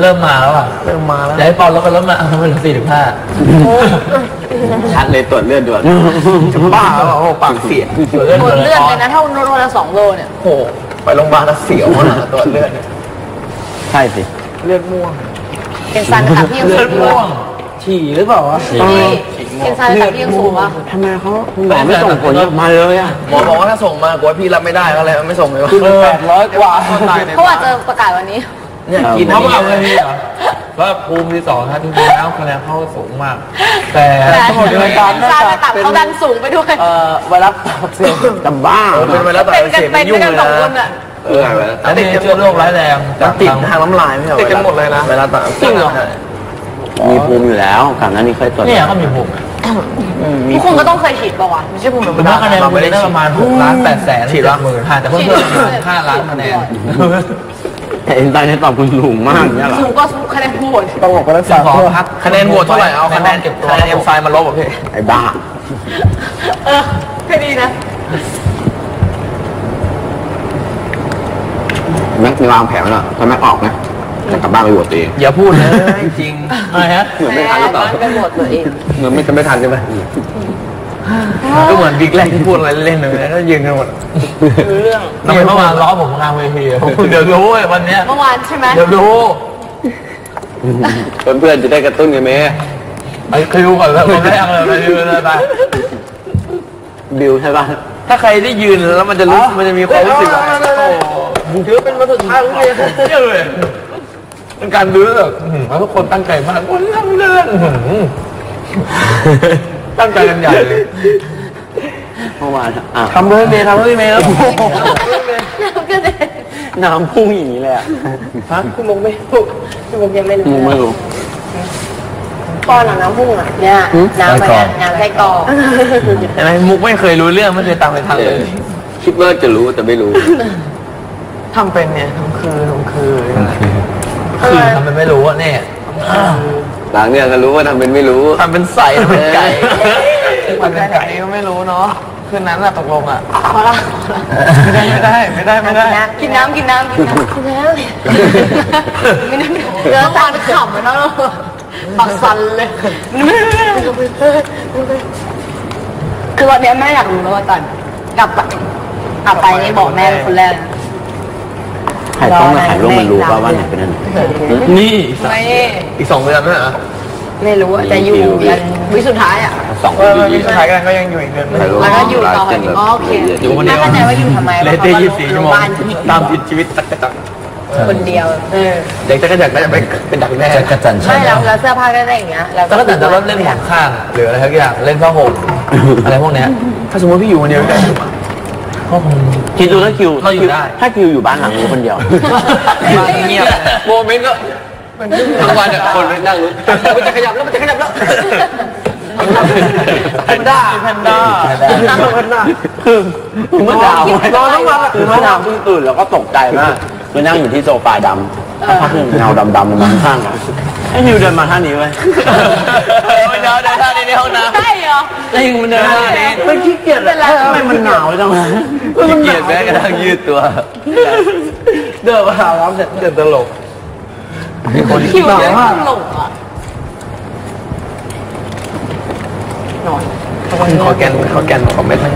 เริ่มมาแล้วอ่ะเริ่มมาแล้วได้ปอนแล้วก็เริ่มมาทำเป็นสี่ถึงห้าชัดเลยตรวจเลือดด่วนจะบ้าแล้วโอ้ปากเสียตรวจเลือดเลยนะเท่าโน้ตละสองโลเนี่ยโอ้ไปโรงพยาบาลนะเสียวนะตรวจเลือดเนี่ยใช่สิเลือดม่วงเป็นซันตับที่ยังสูงม่วงฉี่หรือเปล่าวะฉี่เป็นซันตับที่ยังสูงวะทำไมเขาแต่ไม่ส่งผลมาเลยอ่ะหมอบอกว่าถ้าส่งมากว่าพี่รับไม่ได้ก็เลยไม่ส่งเลยวะแปดร้อยกว่าเพราะว่าเจอประกาศวันนี้เนี่ยกินน้ำเปล่าเลยพี่เหรอว่าภูมิที่สองนะจริงๆแล้วคะแนนเข้าสูงมากแต่ทั้งหมดในการน่าจะเป็นเขาดันสูงไปด้วยเอ่อไวรัสตับเสียจำบ้าเป็นไวรัสตับเสียยุ่งเลยนะเออติดเชื้อโรคร้ายแรงติดทางน้ำลายไม่ใช่ติดกันหมดเลยนะไวรัสตับจริงเหรอมีภูมิอยู่แล้วก่อนหน้านี้เคยตรวจเนี่ยก็มีภูมิทุกคนก็ต้องเคยฉีดป่าวะไม่ใช่ภูมิธรรมดาคะแนนมันได้ประมาณหกล้านแปดแสนฉีดละหมื่นห้าแต่เพิ่มเพิ่มห้าล้านคะแนนแต่เอ็นไตเนี่ยตอบคุณสูงมากเนี่ยหรอสูงก็คะแนนโหวตต้องบอกว่ารักษาตัวคะแนนโหวตเท่าไหร่เอาคะแนนเก็บตัวคะแนนเอ็มไซมาลบอ่ะพี่ไอ้บ้าเออแค่ดีนะแม็กซ์วางแผนแล้วถ้าแม็กซ์ออกนะจะกลับบ้านไปโหวตเองอย่าพูดนะจริงอะไรฮะเหมือนไม่ทันหรือเปล่าเหมือนโหวตตัวเองเหมือนไม่จะไม่ทันใช่ไหมก็เหมือนบิ๊กแรกที่พูดอะไรเล่นๆเลยก็ยืนกันหมดเรื่องเมื่อวานล้อผมทางเวทีเดี๋ยวรู้วันนี้เมื่อวานใช่ไหมเดี๋ยวรู้เพื่อนๆจะได้กระตุ้นกันไหมไอ้คิวก่อนแล้วคนแรกเลยไปยืนเลยไปบิวใช่ป่ะถ้าใครได้ยืนแล้วมันจะรู้มันจะมีความรู้สึกว่าถือเป็นมาสุดท้ายของเวทีเลยเป็นการดื้อแล้วทุกคนตั้งใจมากคนเรื่องเลื่อนตั้งใจกันใหญ่เลยเมื่อวานทำเพื่อนเมย์ทำเพื่อนเมย์แล้วน้ำพุ่งอย่างนี้เลยอ่ะฮะคุณมงไม่รู้คุณมงยังไม่รู้ไม่รู้ก้อนหนังน้ำพุ่งอ่ะเนี่ยน้ำไปน้ำใส่กอแต่ไม่มุกไม่เคยรู้เรื่องไม่เคยตามไปทางเลยคิดว่าจะรู้แต่ไม่รู้ทำเป็นเนี่ยทำคือทำคือคือทำเป็นไม่รู้อ่ะเนี่ยหลังเนี่ยก็รู้ว่าทำเป็นไม่รู้ทำเป็นใสทำเป็นไก่ทำเป็นไก่ก็ไม่รู้เนาะคืนนั้นอะตกลงอะไม่ได้ไม่ได้ไม่ได้ไม่ได้กินน้ำกินน้ำกินน้ำกินน้ำไม่ได้เดี๋ยวตาจะขำแล้วปากสั่นเลยคือตอนนี้แม่อยากรู้แล้วว่าตอนกลับกลับไปนี่บอกแม่คนแรกไข่ต้องมาไข่ลงมันรู้ป่าวว่าไหนเป็นนั่นนี่อีกสองเดือนนะไม่รู้แต่อยู่กันวิสุดท้ายอ่ะสองวิสุดท้ายกันก็ยังอยู่อีกเดือนนึงแล้วก็อยู่ต่อไปโอเคไม่เข้าใจว่าอยู่ทำไมเลยได้ยี่สิบสี่ชั่วโมงตามชีวิตตักกะตักคนเดียวเด็กจะกระจัดก็จะไปเป็นดักแน่กระจันใช่แล้วแล้วเสื้อผ้าก็ได้อย่างเงี้ยแล้วก็แต่จะลดเล่นของข้างหรืออะไรทั้งอย่างเล่นผ้าห่มอะไรพวกเนี้ยถ้าสมมติพี่อยู่คนเดียวได้ ก็คงคิดดูถ้าคิวถ้าคิวถ้าคิวอยู่บ้านหลังนี้คนเดียวเงียบโมเมนต์ก็มันทั้งวันเนี่ยคนนั่งลุ้นมันจะขยับแล้วมันจะขยับแล้วแพนด้าแพนด้าแพนด้าคือเมื่อดาวนอนทั้งวันอ่ะคือเมื่อดาวเพิ่งตื่นแล้วก็ตกใจมากมันนั่งอยู่ที่โซฟาดำพักหนึ่งเงาดำๆมันข้างอ่ะไอ้นิวเดินมาท่านี้เว้ยไม่เดินเดินท่านี้ในห้องน้ำใช่เหรอจริงมันเดินท่านี้มันขี้เกียจเลยทำไมมันหนาวจังวะขี้เกียจแม้กระทั่งยืดตัวเดินมาหาล้อมเสร็จเดินตลกคนที่หนาวมากนอนขอแกนขอแกนขอเม็ดไหม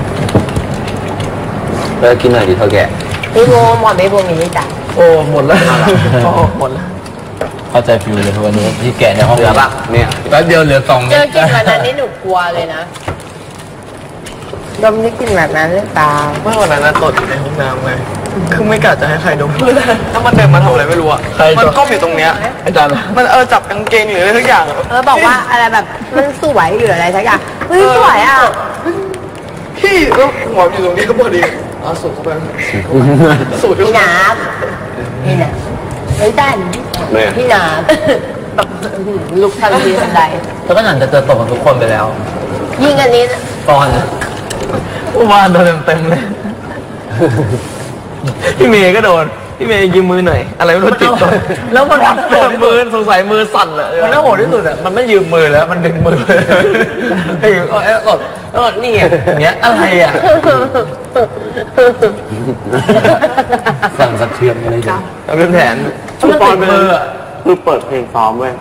เออกินหน่อยดิเท่าแก่ไม่โบหมดไม่โบมีไม่จ่ายโอ้หมดแล้วหมดแล้วเข้าใจฟิวเลยทุกวันนี้ที่แก่ในห้องเหลือปะเนี่ยแล้วเดียวเหลือสองเจอกินแบบนั้นนี่หนูกลัวเลยนะดมนี่กินแบบนั้นหรือเปล่าเมื่อวันนั้นตดอยู่ในห้องน้ำไงคือไม่กล้าจะให้ใครดมแล้วมันเดินมาทำอะไรไม่รู้อ่ะมันก้มอยู่ตรงเนี้ยอาจารย์มันเออจับกางเกงหรืออะไรทุกอย่างเออบอกว่าอะไรแบบมันสวยหรืออะไรสักอย่างเฮ้ยสวยอ่ะพี่แล้วหมออยู่ตรงนี้ก็พอดีเอาสูตรเข้าไปสูตรพี่น้ำนี่เนี่ยไอ้ดันพี่นาลุกทันทีทันใดแล้วก็หนังจะเจอตกกับทุกคนไปแล้วยิ่งอันนี้ตอนวานโดนเต็มๆเลยพี่เมย์ก็โดนพี่เมย์ยืมมือหน่อยอะไรไม่รู้ติดตัวแล้วมันโดนมือสงสัยมือสั่นเลยมันน่าโหดที่สุดอ่ะมันไม่ยืมมือแล้วมันดึงมือไอ้เออเออเออนี่อ่ะเนี้ยอะไรอ่ะสั่นสะเทือนอะไรจ้ะเราเป็นแผนชูปอนเบอร์คือเปิดเพลงซ้อมเว้ย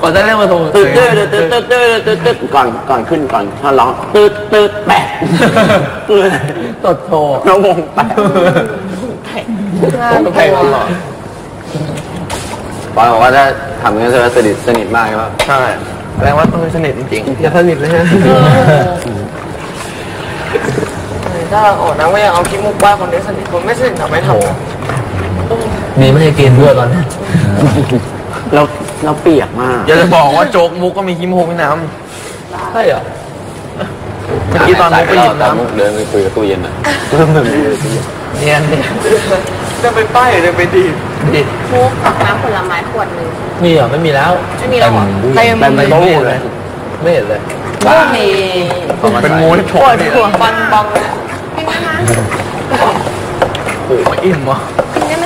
ก่อนจะเล่นมาโทรตึ๊ดตึ๊ดตึ๊ดตึ๊ดตึ๊ดตึ๊ดตึ๊ดก่อนก่อนขึ้นก่อนถ้าร้องตึ๊ดตึ๊ดแปะตดโทรแล้ววงแปะต้องแพงตลอดปอนบอกว่าถ้าทำงั้นจะสนิทสนิทมากใช่ไหมใช่แปลว่าต้องสนิทจริงๆจะสนิทเลยฮะถ้าเราอดนะว่ายังเอาขี้มุกว่าคนนี้สนิทคนไม่สนิททำไมทำมีไม่ให้กินด้วยตอนนี้เราเราเปียกมากอยากจะบอกว่าโจ๊กมุกก็มีขี้มุกน้ำใช่เหรอเมื่อกี้ตอนมุกไปหยิบน้ำเดินไปคุยกับตู้เย็นอ่ะเนียนเนี่ยจะไปป้ายหรือจะไปดีดดีดมุกกับน้ำผลไม้ขวดนึงมีเหรอไม่มีแล้วไม่มีแล้วเต็มเต็มโต๊ะเลยไม่เห็นเลยไม่มีเป็นมูนโผล่เนี่ยบอลบอลกินได้ไหมโอ้ยอิ่มวะกินได้ไหม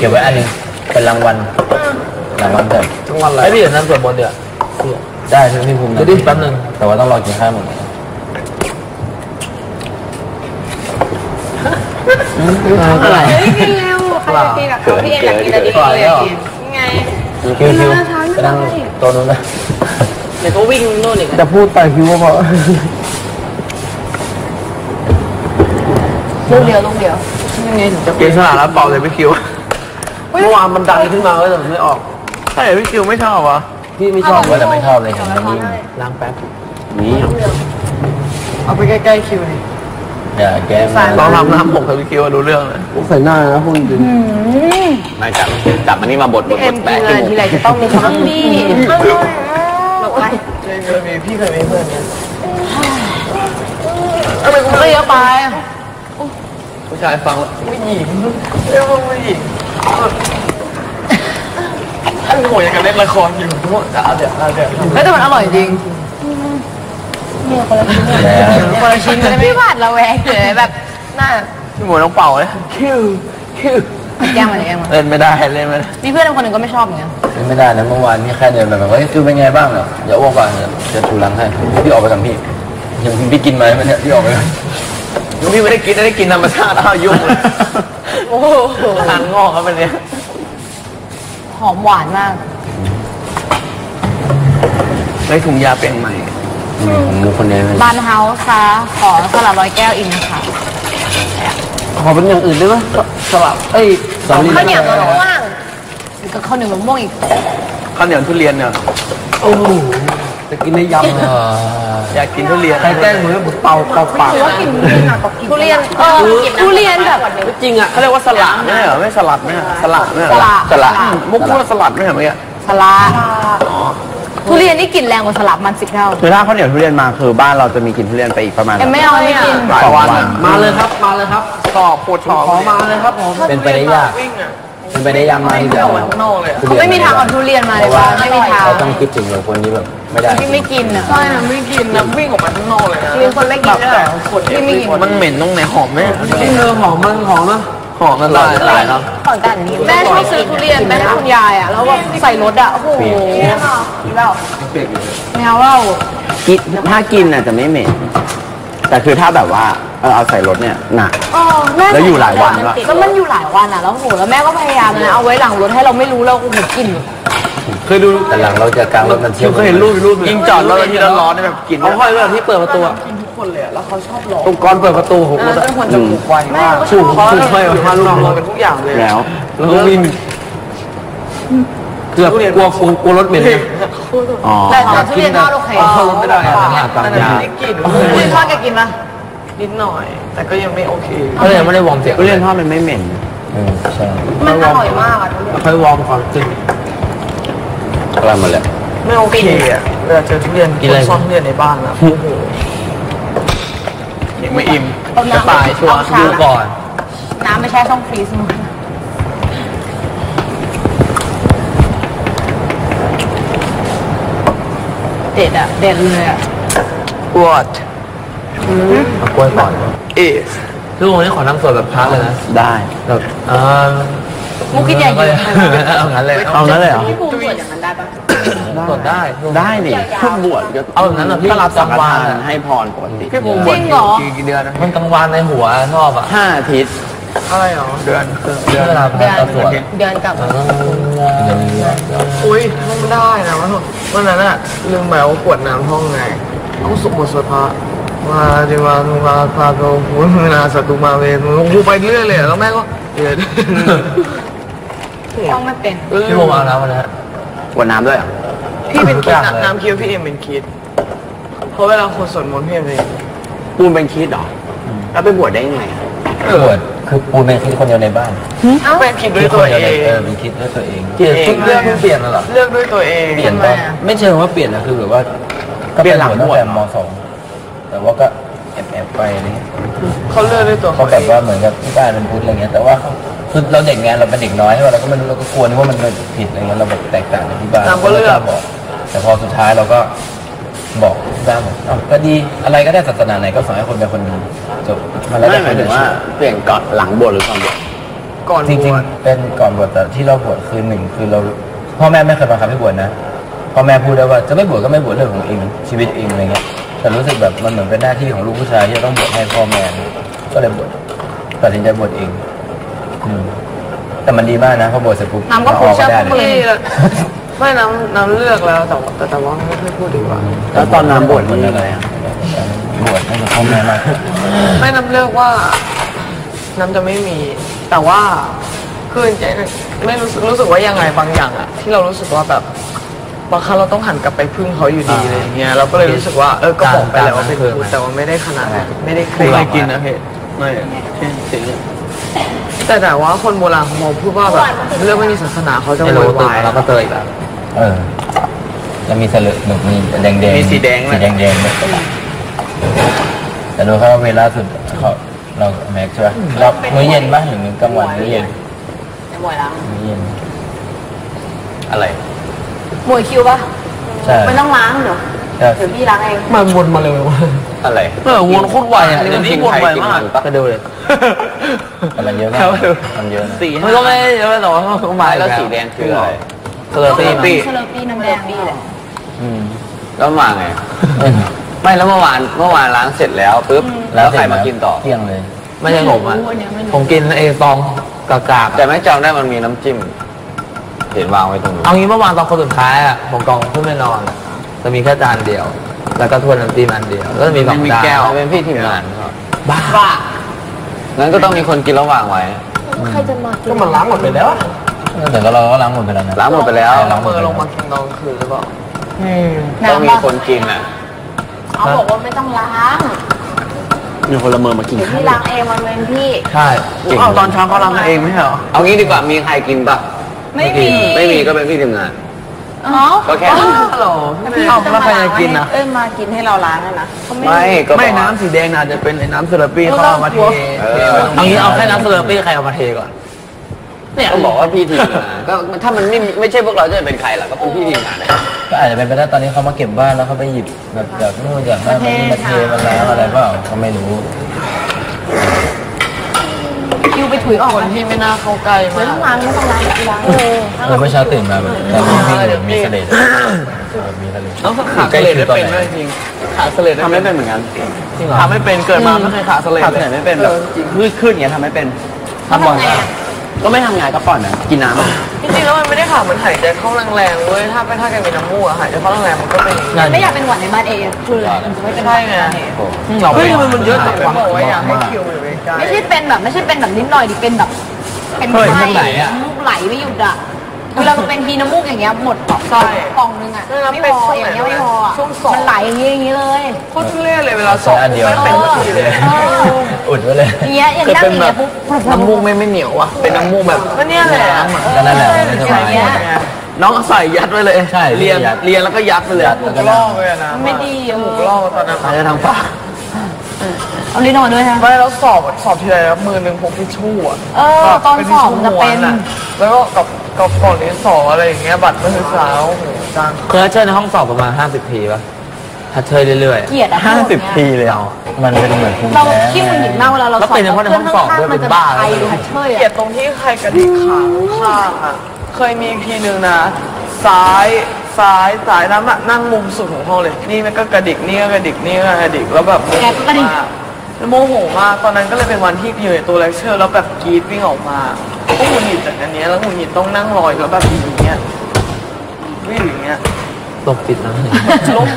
เก็บไว้อันนึงเป็นรางวัลรางวัลเด็ดรางวัลอะไรไอ้พี่เดี๋ยวนั่งสวดมนต์เดี๋ยวได้ฉันนี่ภูมิใจดิแป๊บนึงแต่ว่าต้องรอกินข้าวหมดอะไรกินเร็วใครกินกับเขาพี่เอ็มอยากกินอะไรดีกว่ายังไงคิวคิวไปนั่งโต๊ะนู้นนะเดี๋ยวก็วิ่งนู่นอีกจะพูดไปคิวว่าพอลูกเดียวลูกเดียวยังไงถึงจะเก่งขนาดแล้วเป่าเลยพี่คิวเมื่อวานมันดังขึ้นมาก็แต่ไม่ออกใช่พี่คิวไม่ชอบวะพี่ไม่ชอบก็แต่ไม่ชอบเลยเห็นมันนิ่งล้างแป๊บนี่เอาไปใกล้ๆคิวเลยอย่าแกล้งลองทำน้ำหกกับพี่คิวดูเรื่องเลยใส่หน้านะพวกจริงไม่จับจับมันนี่มาบดบดแปะทีไรจะต้องมีข้างนี้บอกไปเคยมีพี่เคยมีเพื่อนเนี่ยทำไมกูไม่เอาไปผู้ชายฟังแล้วไม่หยิบเอ้ยไม่หยิบไอ้โง่ยังกันเล่นละครอยู่ด้วยแต่เอาเดี๋ยวเอาเดี๋ยวแล้วแต่มันอร่อยจริงเนี่ยคนละชิ้นคนละชิ้นไม่หวาดระแวงเลยแบบน่าพี่หมูน้องเป่าเลยคิวคิวแย่งมาเลยแย่งมาเล่นไม่ได้เล่นไม่ได้มีเพื่อนคนหนึ่งก็ไม่ชอบเหมือนกันเล่นไม่ได้นะเมื่อวานนี่แค่เดินแบบว่าคิวเป็นไงบ้างเหรอเดี๋ยวอ้วกก่อนเดี๋ยวถูรังให้พี่ออกไปกับพี่ยังพี่กินไหมเนี่ยพี่ออกไปพี่ไม่ได้กินได้กินธรรมชาติอ้าวยุ่งเลยโอ้โหหางงอกครับวันนี้หอมหวานมากได้ถุงยาเป็นใหม่ของมุกคนนี้บานเฮาส์ค่ะขอสลัดร้อยแก้วอินค่ะขอเป็นอย่างอื่นได้ไหมสลัดเอ้ยข้าวเหนียวมะม่วงกับข้าวเหนียวมะม่วงอีกข้าวเหนียวทุเรียนเนี่ยโอ้จะกินได้ยำอยากกินทุเรียนใครแกล้งมือเป่าเป่าปากทุเรียนเออทุเรียนแบบจริงอ่ะเขาเรียกว่าสลัดไม่เหรอไม่สลัดไม่สลัดไม่สลัดมุกพูดสลัดไม่เหรอเมื่อกี้สลัด ทุเรียนนี่กลิ่นแรงกว่าสลับมันสิบเท่าคือถ้าข้าวเหนียวทุเรียนมาคือบ้านเราจะมีกลิ่นทุเรียนไปอีกประมาณไม่เอาไม่กินสองวันมาเลยครับมาเลยครับต่อปวดท้องมาเลยครับผมเป็นไปได้ยากเป็นไปได้ยากมากที่จะเขาไม่มีทางเอาทุเรียนมาเลยว่าไม่มีทางเราต้องคิดถึงคนนี้แบบไม่ได้ที่ไม่กินอ่ะใช่นะไม่กินนะวิ่งออกมาข้างนอกเลยนะมีคนไม่กินด้วยคนที่ไม่กินมันเหม็นตรงไหนหอมไหมเออหอมมันหอมนะหอมมันลอยลายเนาะแม่ชอบซื้อทุเรียนแม่คุณยายอ่ะแล้วแบบใส่รถอ่ะโอ้โหเล่าแมวเล่ากินถ้ากินอ่ะจะไม่เหม็นแต่คือถ้าแบบว่าเออเอาใส่รถเนี่ยหนักแล้วอยู่หลายวันแล้วก็มันอยู่หลายวันอ่ะแล้วโหแล้วแม่ก็พยายามนะเอาไว้หลังรถให้เราไม่รู้เราก็กินเคยดูแต่หลังเราจะกลางรถมันเที่ยวเคยเห็นรูปรูปยิงจอดรถที่ร้อนๆแบบกินเขาห้อยไว้ที่เปิดประตูทุกคนเลยแล้วเขาชอบหลอกตรงก้อนเปิดประตูของรถทุกคนจะผูกไว้มากผูกคอผูกไม่มาลูกเราเป็นทุกอย่างเลยแล้วแล้วก็วิ่งเกือบกลัวกลัวรถเหม็นแต่ทุเรียนทอดโอเคทอดไม่ได้กินทุเรียนทอดแกกินปะนิดหน่อยแต่ก็ยังไม่โอเคก็เลยไม่ได้วอร์มเสียงทุเรียนทอดมันไม่เหม็นมันอร่อยมากค่อยวอร์มความจริงอะไรมาเลยไม่โอเคอ่ะเวลาเจอทุเรียนกินซ่อนทุเรียนในบ้านอ่ะโอ้โหยังไม่อิ่มจะตายชัวร์ดูก่อนน้ำไม่ใช่ช่องฟรีซมั้ยเด็ดอ่ะเด็ดเลยอ่ะ what กล้วยก่อนเอ๊ะทุกคนนี่ขอน้ำสดแบบพักเลยนะได้แบบอ่ามุกกินใหญ่เลยเอางั้นเลยเอางั้นเลยเหรอพี่ปูบวชอย่างนั้นได้ปะบวชได้ได้ดิถ้าบวชก็เอาอย่างนั้นพี่รับสังวาลให้พรปกติพี่ปูบวชกี่เดือนนะมันสังวาลในหัวชอบอ่ะห้าอาทิตย์อะไรหรอเดือนเดือนเดือนกับเดือนกับอุ้ยไม่ได้นะวันนั้นวันนั้นอะลืมไปว่ากวดน้ำห้องไงต้องสุกหมดสภาพมาจีวานุมาพาโตภูมินาสตุมาเวนุกูไปเรื่อยเลยแล้วแม่ก็เดือดต้องไม่เป็นพี่โมเอาน้ำมาแล้วกวดน้ำด้วยพี่เป็นคิดน้ำคิดพี่เอ็มเป็นคิดเพราะเวลาคนสวดมนต์พี่เอ็มเลยปูนเป็นคิดหรอแล้วไปบวชได้ยังไงบวชคือปูนเป็นคิดคนเดียวในบ้านเป็นคิดด้วยตัวเองเป็นคิดด้วยตัวเองเลือกเปลี่ยนหรอเลือกด้วยตัวเองเปลี่ยนไปไม่เชิงว่าเปลี่ยนนะคือแบบว่าเปลี่ยนหลังบวชมสองแต่ว่าก็แอบแอบไปนี่เขาเลือกด้วยตัวเขาแบบว่าเหมือนกับที่บ้านเป็นพุทธอะไรเงี้ยแต่ว่าคือเราเด็กงานเราเป็นเด็กน้อยใช่ป่ะเราก็ไม่รู้เราก็กลัวนึกว่ามันผิดอะไรเงี้ยเราแบบแตกต่างจากที่บ้านเราก็เลือกบอกแต่พอสุดท้ายเราก็บอกที่บ้านบอกอ๋อก็ดีอะไรก็ได้ศาสนาไหนก็สอนให้คนเป็นคนดีจบมันแล้วแต่คนว่าเปลี่ยนก่อนหลังบวชหรือก่อนบวชก่อนจริงๆเป็นก่อนบวชแต่ที่เราบวชคือหนึ่งคือเราพ่อแม่ไม่เคยบังคับให้บวชนะพ่อแม่พูดได้ว่าจะไม่บวชก็ไม่บวชเรื่องของเองชีวิตเองอะไรเงี้ยแต่รู้สึกแบบมันเหมือนเป็นหน้าที่ของลูกผู้ชายที่จะต้องบวชให้พ่อแม่ก็เลยบวชตัดสินใจบวชเองแต่มันดีมากนะเขาบวชเสร็จปุ๊บน้ำก็พูดเชื่อพูดเลยไม่น้ำน้ำเลือกแล้วแต่แต่แต่ว่าไม่ค่อยพูดดีกว่าแล้วตอนน้ำบวชมันอะไรอ่ะบวชให้กับพ่อแม่มาไม่น้ำเลือกว่าน้ำจะไม่มีแต่ว่าคือใจไม่รู้สึกรู้สึกว่ายังไงบางอย่างอ่ะที่เรารู้สึกว่าแบบบางครั้งเราต้องหันกลับไปพึ่งเขาอยู่ดีอะไรเงี้ยเราก็เลยรู้สึกว่าเออก็บอกไปแล้วว่าเป็นพูดแต่ว่าไม่ได้ขนาดไม่ได้เคยกินนะเหตุไม่เช่นสิ่งแต่แต่ว่าคนโบราณเขาบอกพูดว่าแบบเรื่องไม่มีศาสนาเขาจะโวยวายแล้วก็เตยแบบเออแล้วมีเสลือหนุกมีแดงแดงมีสีแดงสีแดงแดงแต่ดูเขาเวลาสุดเขาเราแม็กใช่ไหมเรามื้อเย็นบ้างหรือกลางวันมื้อเย็นมื้อเย็นอะไรมวยคิวปะไม่ต้องล้างเหรอเดี๋ยวพี่ล้างเองมาวนมาเร็วอะไรเออวนโคตรไวอ่ะเดี๋ยวนี้วนไวมากก็เร็วเลยมันเยอะมากมันเยอะสีมันก็ไม่เยอะหรอกไม้แล้วสีแดงคืออะไรเซเลปี้เซเลปี้น้ำแดงนี่แหละแล้วมาไงไม่แล้วเมื่อวานเมื่อวานล้างเสร็จแล้วปุ๊บแล้วใครมากินต่อเที่ยงเลยไม่ยังหลบอ่ะผมกินไอ้ตองกากๆแต่ไม่จำได้มันมีน้ำจิ้มเห็นวางไว้ตรงนี้เอางี้เมื่อวานตอนคนสุดท้ายอ่ะผมกองขึ้นไปนอนจะมีแค่จานเดียวแล้วก็ถ้วยน้ำจิ้มอันเดียวแล้วมีสองจานเป็นพี่ทีมงานบ้างั้นก็ต้องมีคนกินระหว่างไว้ใครจะมาก็มันล้างหมดไปแล้วแต่ก็เราก็ล้างหมดไปแล้วนะล้างหมดไปแล้วล้างมือลงมากินตอนคืนหรือเปล่าต้องมีคนกินอ่ะเขาบอกว่าไม่ต้องล้างมีคนละเมอมากินข้าวล้างเองมันเป็นพี่ใช่เอาตอนเช้าเขาล้างเองไม่เหรอเอางี้ดีกว่ามีใครกินปะไม่มีไม่มีก็เป็นพี่ทีมงาน ก็แค่ฮัลโหลพี่ออกมาใครจะกินนะเอ้ยมากินให้เราล้างนะไม่ไม่น้ำสีแดงอาจจะเป็นน้ำสลับปี้เขาเอามาเทเอางี้เอาแค่น้ำสลับปี้ใครเอามาเทก่อนเนี่ยก็บอกว่าพี่ทีมงานก็ถ้ามันไม่ไม่ใช่พวกเราจะเป็นใครหรอกก็เป็นพี่ทีมงานก็อาจจะเป็นไปได้ตอนนี้เขามาเก็บบ้านแล้วเขาไปหยิบแบบจากนู่นจากนั่นมาเทมาแล้วอะไรเปล่าเขาไม่รู้คิวไปถุยออกคนที่ไม่น่าเข้าใกล้มาล้างล้างไม่ต้องล้างล้างเลยเมื่อเช้าตื่นมาแบบมีเสลดมีเสลดต้องขาเสลดได้เป็นไหมจริงขาเสลดทำไม่เป็นเหมือนกันทำไม่เป็นเกิดมาไม่เคยขาเสลดขาเสลดไม่เป็นแบบขึ้นขึ้นอย่างทำไม่เป็นทำบ่อยก็ไม่ทำงานก็ปล่อยนะกินน้ำจริงๆแล้วมันไม่ได้ขาเหมือนหายใจเข้าแรงๆด้วยถ้าไปท่าแกมีน้ำมูกหายใจเข้าแรงๆมันก็เป็นไม่อยากเป็นหวัดในบ้านเองคืออะไรไม่เป็นไรไงเราไม่มันเยอะจังหวะไม่อยากให้คิวอยู่ใกล้ไม่ใช่เป็นแบบไม่ใช่เป็นแบบนิดหน่อยดิเป็นแบบเป็นไข้มูกไหลไม่หยุดอ่ะเวลาเป็นพีน้ำมูกอย่างเงี้ยหมดปอกซอยปองนึงอ่ะไม่พออย่างเงี้ยไม่พอช่วงสองมันไหลอย่างเงี้ยอย่างเงี้ยเลยโคตรเละเลยเวลาสองมันเป็นแบบนี้เลยอุดไว้เลยอย่างเงี้ยอย่างนั่งอย่างเงี้ยปุ๊บน้ำมูกไม่ไม่เหนียวอ่ะเป็นน้ำมูกแบบมันเนี่ยแหละนั่นแหละไม่สบายน้องใส่ยัดไว้เลยใช่เรียนเรียนแล้วก็ยัดไปเลยหมูกล่อเลยนะไม่ดีหมูกล่อตอนนั้นไปทางปากเอาลิ้นออกด้วยฮะไม่แล้วสอบสอบทีไรแล้วมือหนึ่งพกทิชชู่อ่ะเออตอนสอบจะเป็นแล้วก็กับกับก่อนเรียนสอบอะไรอย่างเงี้ยบัตรเมื่อเช้าเคยเชิญในห้องสอบประมาณห้าสิบทีป่ะถ้าเชยเรื่อยๆเกียดอ่ะห้าสิบทีเลยเอามันเป็นเหมือนภูมิแพ้เราขี้หงุดหงิดมากเวลาเราสอบเป็นเพราะในห้องสอบด้วยเป็นบ้าเลยเกียดตรงที่ใครกระดิกขาข้างอ่ะเคยมีทีหนึ่งนะซ้ายซ้ายสายน้ำนั่งมุมสุดของห้องเลยนี่มันก็กระดิกนี่ก็กระดิกนี่ก็กระดิกแล้วแบบแกกระดิกโมโหมากตอนนั้นก็เลยเป็นวันที่อยู่ในตัวเลคเชอร์แล้วแบบกรี๊ดวิ่งออกมาก็หงุดหงิดจากอันนี้แล้วหงุดหงิดต้องนั่งรอยแล้วแบบอย่างเงี้ยวิ่งอย่างเงี้ยลบจิตนะ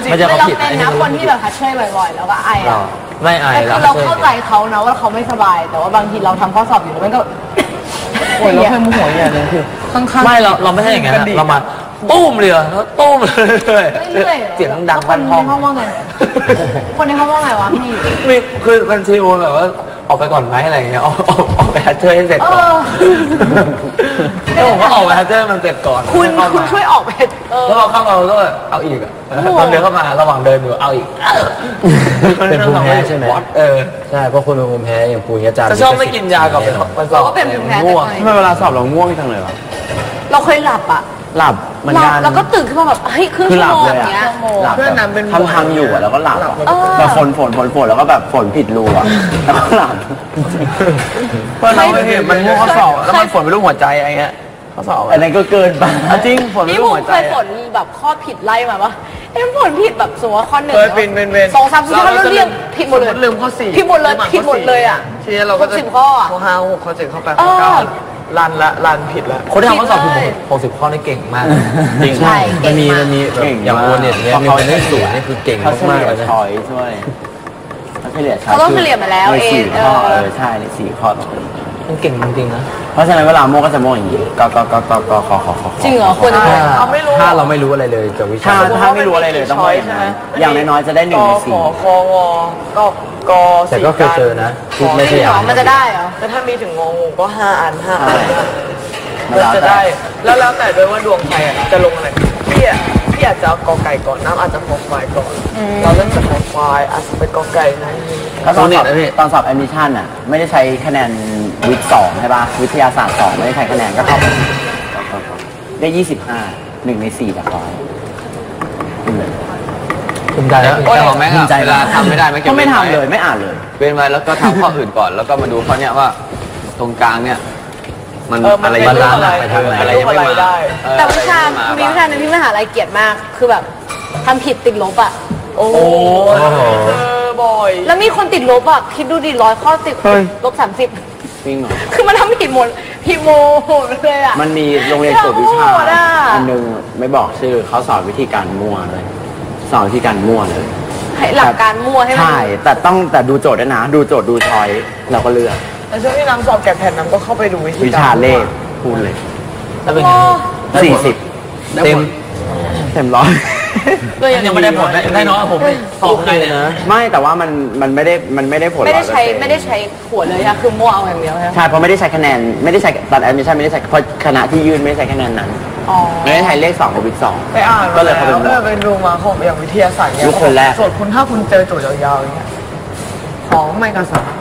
ไม่ใช่เราเป็นนะคนที่แบบคัดเชยบ่อยๆแล้วก็ไออ่ะไม่ไอแล้วคือเราเข้าใจเขานะว่าเขาไม่สบายแต่ว่าบางทีเราทำข้อสอบอยู่แล้วมันก็โอยเราเคยมุ้งหัวอย่างนึงคือข้างๆไม่เราเราไม่ใช่อย่างนั้นเรามาตุ้มเลยแล้วตุ้มเลยเสียงดังๆคนในห้องว่าไงคนในห้องว่าไงวะพี่มีคือเป็นซีโอแบบว่าออกไปก่อนไหมอะไรเงี้ยออกออกไปฮัทเชอร์ให้เสร็จก่อนแล้วผมก็ออกไปฮัทเชอร์มันเสร็จก่อนคุณคุณช่วยออกไปแล้วเราเข้ามาเราก็เอาอีกอ่ะตอนเดินเข้ามาระหว่างเดินอยู่เอาอีกเป็นภูมิแพ้ใช่ไหมเออใช่เพราะคุณเป็นภูมิแพ้อย่างปูเนี่ยจานจะชอบไม่กินยากับมันสอบก็เป็นภูมิแพ้ง่วงไม่เวลาสอบเราง่วงจังเลยวะเราเคยหลับอ่ะหลับมันนานแล้วก็ตื่นขึ้นมาแบบเฮ้ยคือหลับเลยอ่ะเพื่อนน้ำเป็นทำทำอยู่อ่ะแล้วก็หลับแต่ฝนฝนฝนฝนแล้วก็แบบฝนผิดรูอ่ะแล้วก็หลับเพื่อนเราเนี่ยมันมั่วข้อสอบแล้วมันฝนเป็นรูปหัวใจอะไรเงี้ยข้อสอบอะไรก็เกินไปจริงฝนเป็นรูปหัวใจฝนแบบข้อผิดไล่มาปะเอ้ยฝนผิดแบบสัวข้อหนึ่งสองสามสี่ข้อเรื่องผิดหมดเลยลืมข้อสี่ผิดหมดเลยผิดหมดเลยอ่ะทีนี้เราก็จะสิบข้อข้อห้าหกข้อเจ็ดข้อแปดข้อเก้าลันละลันผิดละคนที่ทำข้อสอบผิดหกสิบข้อนี่เก่งมากจริงใช่มันมีมันมีอย่างโอเนี่ยเนี่ยมันเป็นเลขศูนย์นี่คือเก่งมากเลยนะเขาต้องเฉลี่ยเขาต้องเฉลี่ยมาแล้วเองเออใช่เลยสี่ข้อมันเก่งจริงนะเพราะฉะนั้นเวลาโม่ก็จะโม่อย่างนี้ก็ก็ก็ก็ก็ขอขอขอจริงเหรอคนเราไม่รู้ถ้าเราไม่รู้อะไรเลยจะวิชาถ้าไม่รู้อะไรเลยต้องไปอย่างน้อยๆจะได้หนึ่งในสี่คอวก็แต่ก็เคยเจอนะไม่ใช่หรอมันจะได้เหรอแล้วถ้ามีถึงงงก็ห้าอันห้าอันมันจะได้แล้วแล้วแต่ด้วยว่าดวงใครจะลงอะไรพี่อ่ะพี่อาจจะกอไก่ก่อนน้ำอาจจะพกควายก่อนเราเริ่มจากพกควายอาจจะไปกอไก่นะตอนสอบตอนสอบแอดมิชั่นอ่ะไม่ได้ใช้คะแนนวิทย์สองใช่ป่ะวิทยาศาสตร์สองไม่ได้ใช้คะแนนก็เข้าได้ยี่สิบห้าหนึ่งในสี่จากร้อยภูมิใจแล้วของแม่ก็เวลาทำไม่ได้ไม่เก็บไม่ทำเลยไม่อ่านเลยเว้นไว้แล้วก็ทำข้ออื่นก่อนแล้วก็มาดูข้อเนี้ยว่าตรงกลางเนี้ยมันอะไรมันล้าหนักไปทางไหนอะไรยังไม่ได้แต่วิชามีวิชาหนึ่งที่มหาลัยเกลียดมากคือแบบทำผิดติดลบอ่ะโอ้บ่อยแล้วมีคนติดลบอ่ะคิดดูดิร้อยข้อติดลบสามสิบคือมันทำผิดหมดผิดโมเลยอ่ะมันมีโรงเรียนตรวจวิชาอันหนึ่งไม่บอกชื่อเขาสอนวิธีการมั่วเลยสอนที่การมั่วเลยหลักการมั่วให้ใช่แต่ต้องแต่ดูโจทย์ด้วยนะดูโจทย์ดูช้อยเราก็เลือกแล้วช่วงที่น้ำสอบแกะแผ่นน้ำก็เข้าไปดูวิธีวิชาเลขคูณเลยแล้วเป็นไงสี่สิบเต็มเต็มร้อยก็ยังไม่ได้ผลได้น้อยผมสอบง่ายเลยนะไม่แต่ว่ามันมันไม่ได้มันไม่ได้ผลไม่ได้ใช้ไม่ได้ใช้ขวดเลยอะคือมั่วเอาอย่างเดียวใช่เพราะไม่ได้ใช้คะแนนไม่ได้ใช้ตอนแอดมิชั่นไม่ได้ใช้เพราะคณะที่ยื่นไม่ได้ใช้คะแนนนั้น ไม่ได้ไทยเลขสองกับวิทย์สองไปอ่านก็เลยเขาเป็นไปดูมาของอย่างวิทยาศาสตร์เนี่ยส่วนคุณถ้าคุณเจอโจทย์ยาวๆอย่างเงี้ยสองไม่กับสาม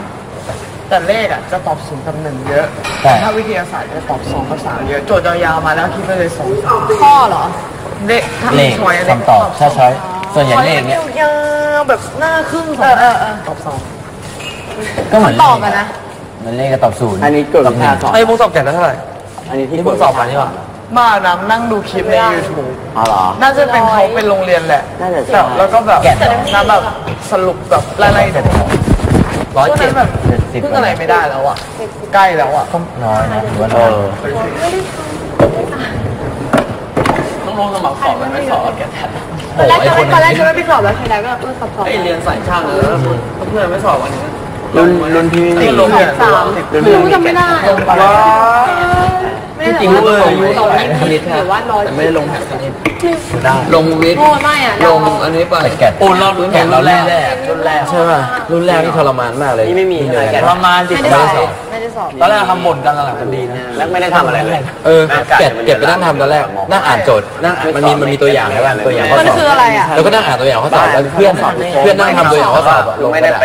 แต่เลขอ่ะจะตอบศูนย์กับหนึ่งเยอะถ้าวิทยาศาสตร์จะตอบสองกับสามเยอะโจทย์ยาวๆมาแล้วคิดไปเลยสองข้อเหรอเลขเลขคำตอบใช่ใช่ส่วนใหญ่เลขเนี่ยยาวแบบหน้าครึ่งสองตอบสองก็เหมือนตอบกันนะมันเลขกับตอบศูนย์อันนี้เกิดกับหนึ่งไอ้พวกสอบแก่แล้วเท่าไหร่อันนี้ที่พวกสอบผ่านนี่หว่ามาน้ำนั่งดูคลิปใน ยูทูบ อ๋อเหรอน่าจะเป็นเขาเป็นโรงเรียนแหละแต่แล้วก็แบบน้ำแบบสรุปแบบไล่ๆแบบร้อยเจ็ดแบบพึ่งอะไรไม่ได้แล้วอ่ะใกล้แล้วอ่ะต้องน้อยนะถือว่าน้อยต้องลงสมัครสอบแล้วไม่สอบแกตอนแรกตอนแรกคิดว่าไม่สอบแล้วใครได้ก็เออสอบสอบไอเรียนสายช่างเลยเพื่อนไม่สอบวันนี้รุ่นรุ่นพี่ไม่มีสอบสามคือจำไม่ได้จริงๆเลยลงคณิตหรือว่าลอยแต่ไม่ได้ลงแผนคณิตลงวิทย์ลงอันนี้ไปโอนเราลุ้นแผนเราแรกรุ่นแรกใช่ไหมรุ่นแรกที่ทรมานมากเลยนี่ไม่มีเลยทรมานจิตใจตอนแรกทำบ่นกันหลังกันดีนะแล้วไม่ได้ทำอะไรเลยเออเก็บเก็บไปนั่งทำตอนแรกนั่งอ่านโจทย์นั่งมันมีมันมีตัวอย่างอะไรบ้างตัวอย่างข้อสอบแล้วก็นั่งอ่านตัวอย่างข้อสอบแล้วเพื่อนเพื่อนนั่งทำตัวอย่างข้อสอบไม่ได้ไป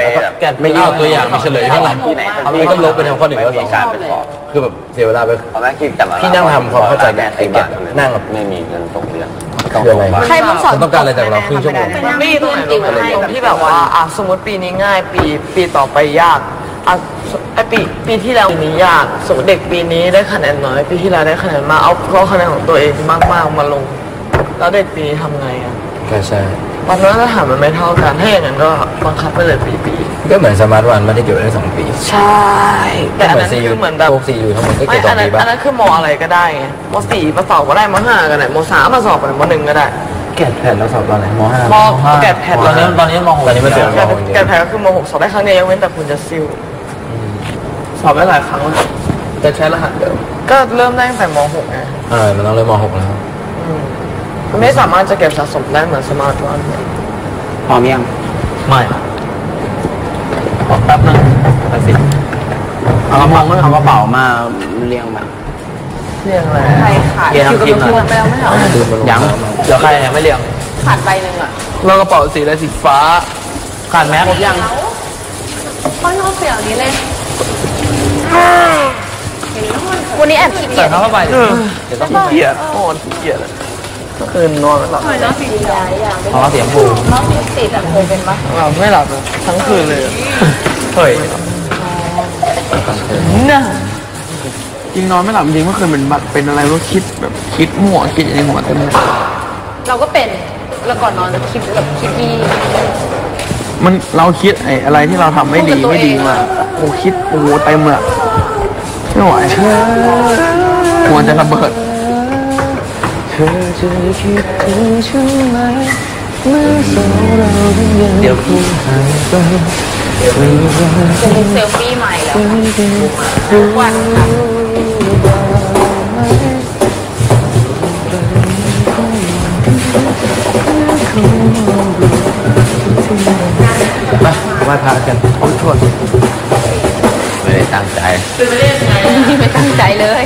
ไม่เอาตัวอย่างมาเฉลยข้างหลังมันก็ลบไปทางข้อหนึ่งข้อสองคือแบบเสียเวลาไปพี่นั่งทำพอเข้าใจแม่ไอ้แกนั่งแบบไม่มีเงินตกเรียนใครต้องสอนต้องการอะไรจากเราครึ่งชั่วโมงนี่ตรงที่แบบว่าสมมติปีนี้ง่ายปีปีต่อไปยากไอปีปีที่แล้วนี้ยากสมมติเด็กปีนี้ได้คะแนนน้อยปีที่แล้วได้คะแนนมาเอาเพราะคะแนนของตัวเองมากๆมาลงแล้วเด็กปีนี้ทำไงอ่ะใช่วันนั้นถ้าถามมันไม่เท่ากันถ้าอย่างนั้นก็บังคับไปเลยปีปีก็เหมือนสมาร์ทวันไม่ได้เกี่ยวได้สองปีใช่แต่อันนั้นคือเหมือนแบบโคซีอยู่ทั้งหมดก็เกี่ยวสองปีบ้างอันนั้นคือมออะไรก็ได้มอสี่มาสอบก็ได้มอห้าก็ได้มอสามมาสอบก็ได้มอหนึ่งก็ได้แกะแผ่นเราสอบตอนไหนมอห้ามอแกะแผ่นตอนนี้ตอนนี้มอหกตอนนี้มันเปลี่ยนแกะแผ่นก็คือมอหกสอบได้ครั้งเดียวยังเว้นแต่คุณจะซิลสอบได้หลายครั้งเลยแต่ใช้รหัสเดิมก็เริ่มได้ตั้งแต่มอหกไงเออมันต้องเริ่มมอหกแล้วไม่สามารถจะเก็บสะสมได้เหมือนสมาร์ทวอทพร้อมยังไม่ขอแป๊บนึงประสิทธิ์เอากระเป๋าเมื่อเอากระเป๋ามาเรียงมาเรียงอะไรใครขาดเรียงทีมหน่อยยังเดี๋ยวใครไม่เรียงขาดใบหนึ่งอ่ะเรากระเป๋าสีอะไรสีฟ้าขาดแม็กยังค่อยๆเสียงนี้เลยวันนี้แอบขี้เกียจเข้าไปเดี๋ยวต้องขี้เกียจโอ้ขี้เกียจก็คือนอนไม่หลับเลยเสียงผูกน้องติดแต่เคยเป็นปะเราไม่หลับทั้งคืนเลยเฮ้ยน่ะจริงนอนไม่หลับจริงเมื่อคืนเป็นบัตรเป็นอะไรก็คิดแบบคิดมั่วคิดอะไรมั่วเต็มเราก็เป็นแล้วก่อนนอนจะคิดแบบคิดดีมันเราคิดไอ้อะไรที่เราทำไม่ดีไม่ดีมาโอ้คิดโอ้เต็มเลยไม่ไหวควรจะระเบิดเดี๋ยวพี่หายไปเดี๋ยวเซลฟี่ใหม่แล้วทุกวันค่ะไปมาพากันอ้อมชวนไม่ได้ตั้งใจไม่ตั้งใจเลย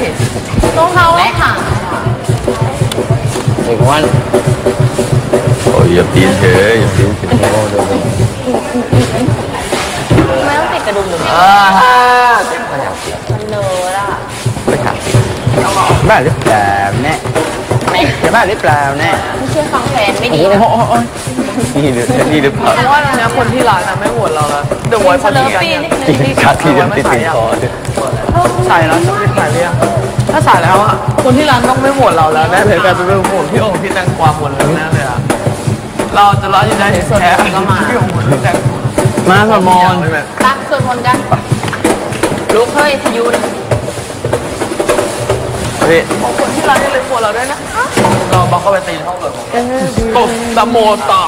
ต้องเขาแม่ค่ะโอ้ยอย่าตีนเฉยอย่าตีนเฉยโอ้ยไม่ต้องติดกระดุมหรือไม่อ่าไม่อยากติดมันโลละไม่อยากติดบ้าหรือเปล่าแน่จะบ้าหรือเปล่าแน่ไม่เชื่อฟังแฟนไม่ดีนะนี่หรือนี่หรือเปล่าเพราะว่านะคนที่รักนะไม่โหวตเราละเดี๋ยวโหวตคนที่รักติดขาดที่จะติดติดคอใส่แล้วจะติดสายเรียกถ้าสายแล้วอ่ะคนที่ร้านต้องไม่โหวตเราแล้วแน่เลยการเป็นโหวตพี่องค์ที่แตงกวาโหวตเราแน่เลยอ่ะเราจะร้อนอยู่ในส่วนแทนก็มาพี่องค์ที่แตงมาสวดมนต์รักสวดมนต์กันลุกเฮ้ยยูนพี่ของคนที่ร้านได้เลยโหวตเราด้วยนะเราบอกเขาไปตีนห้องเลยโอ้ตะโมตะ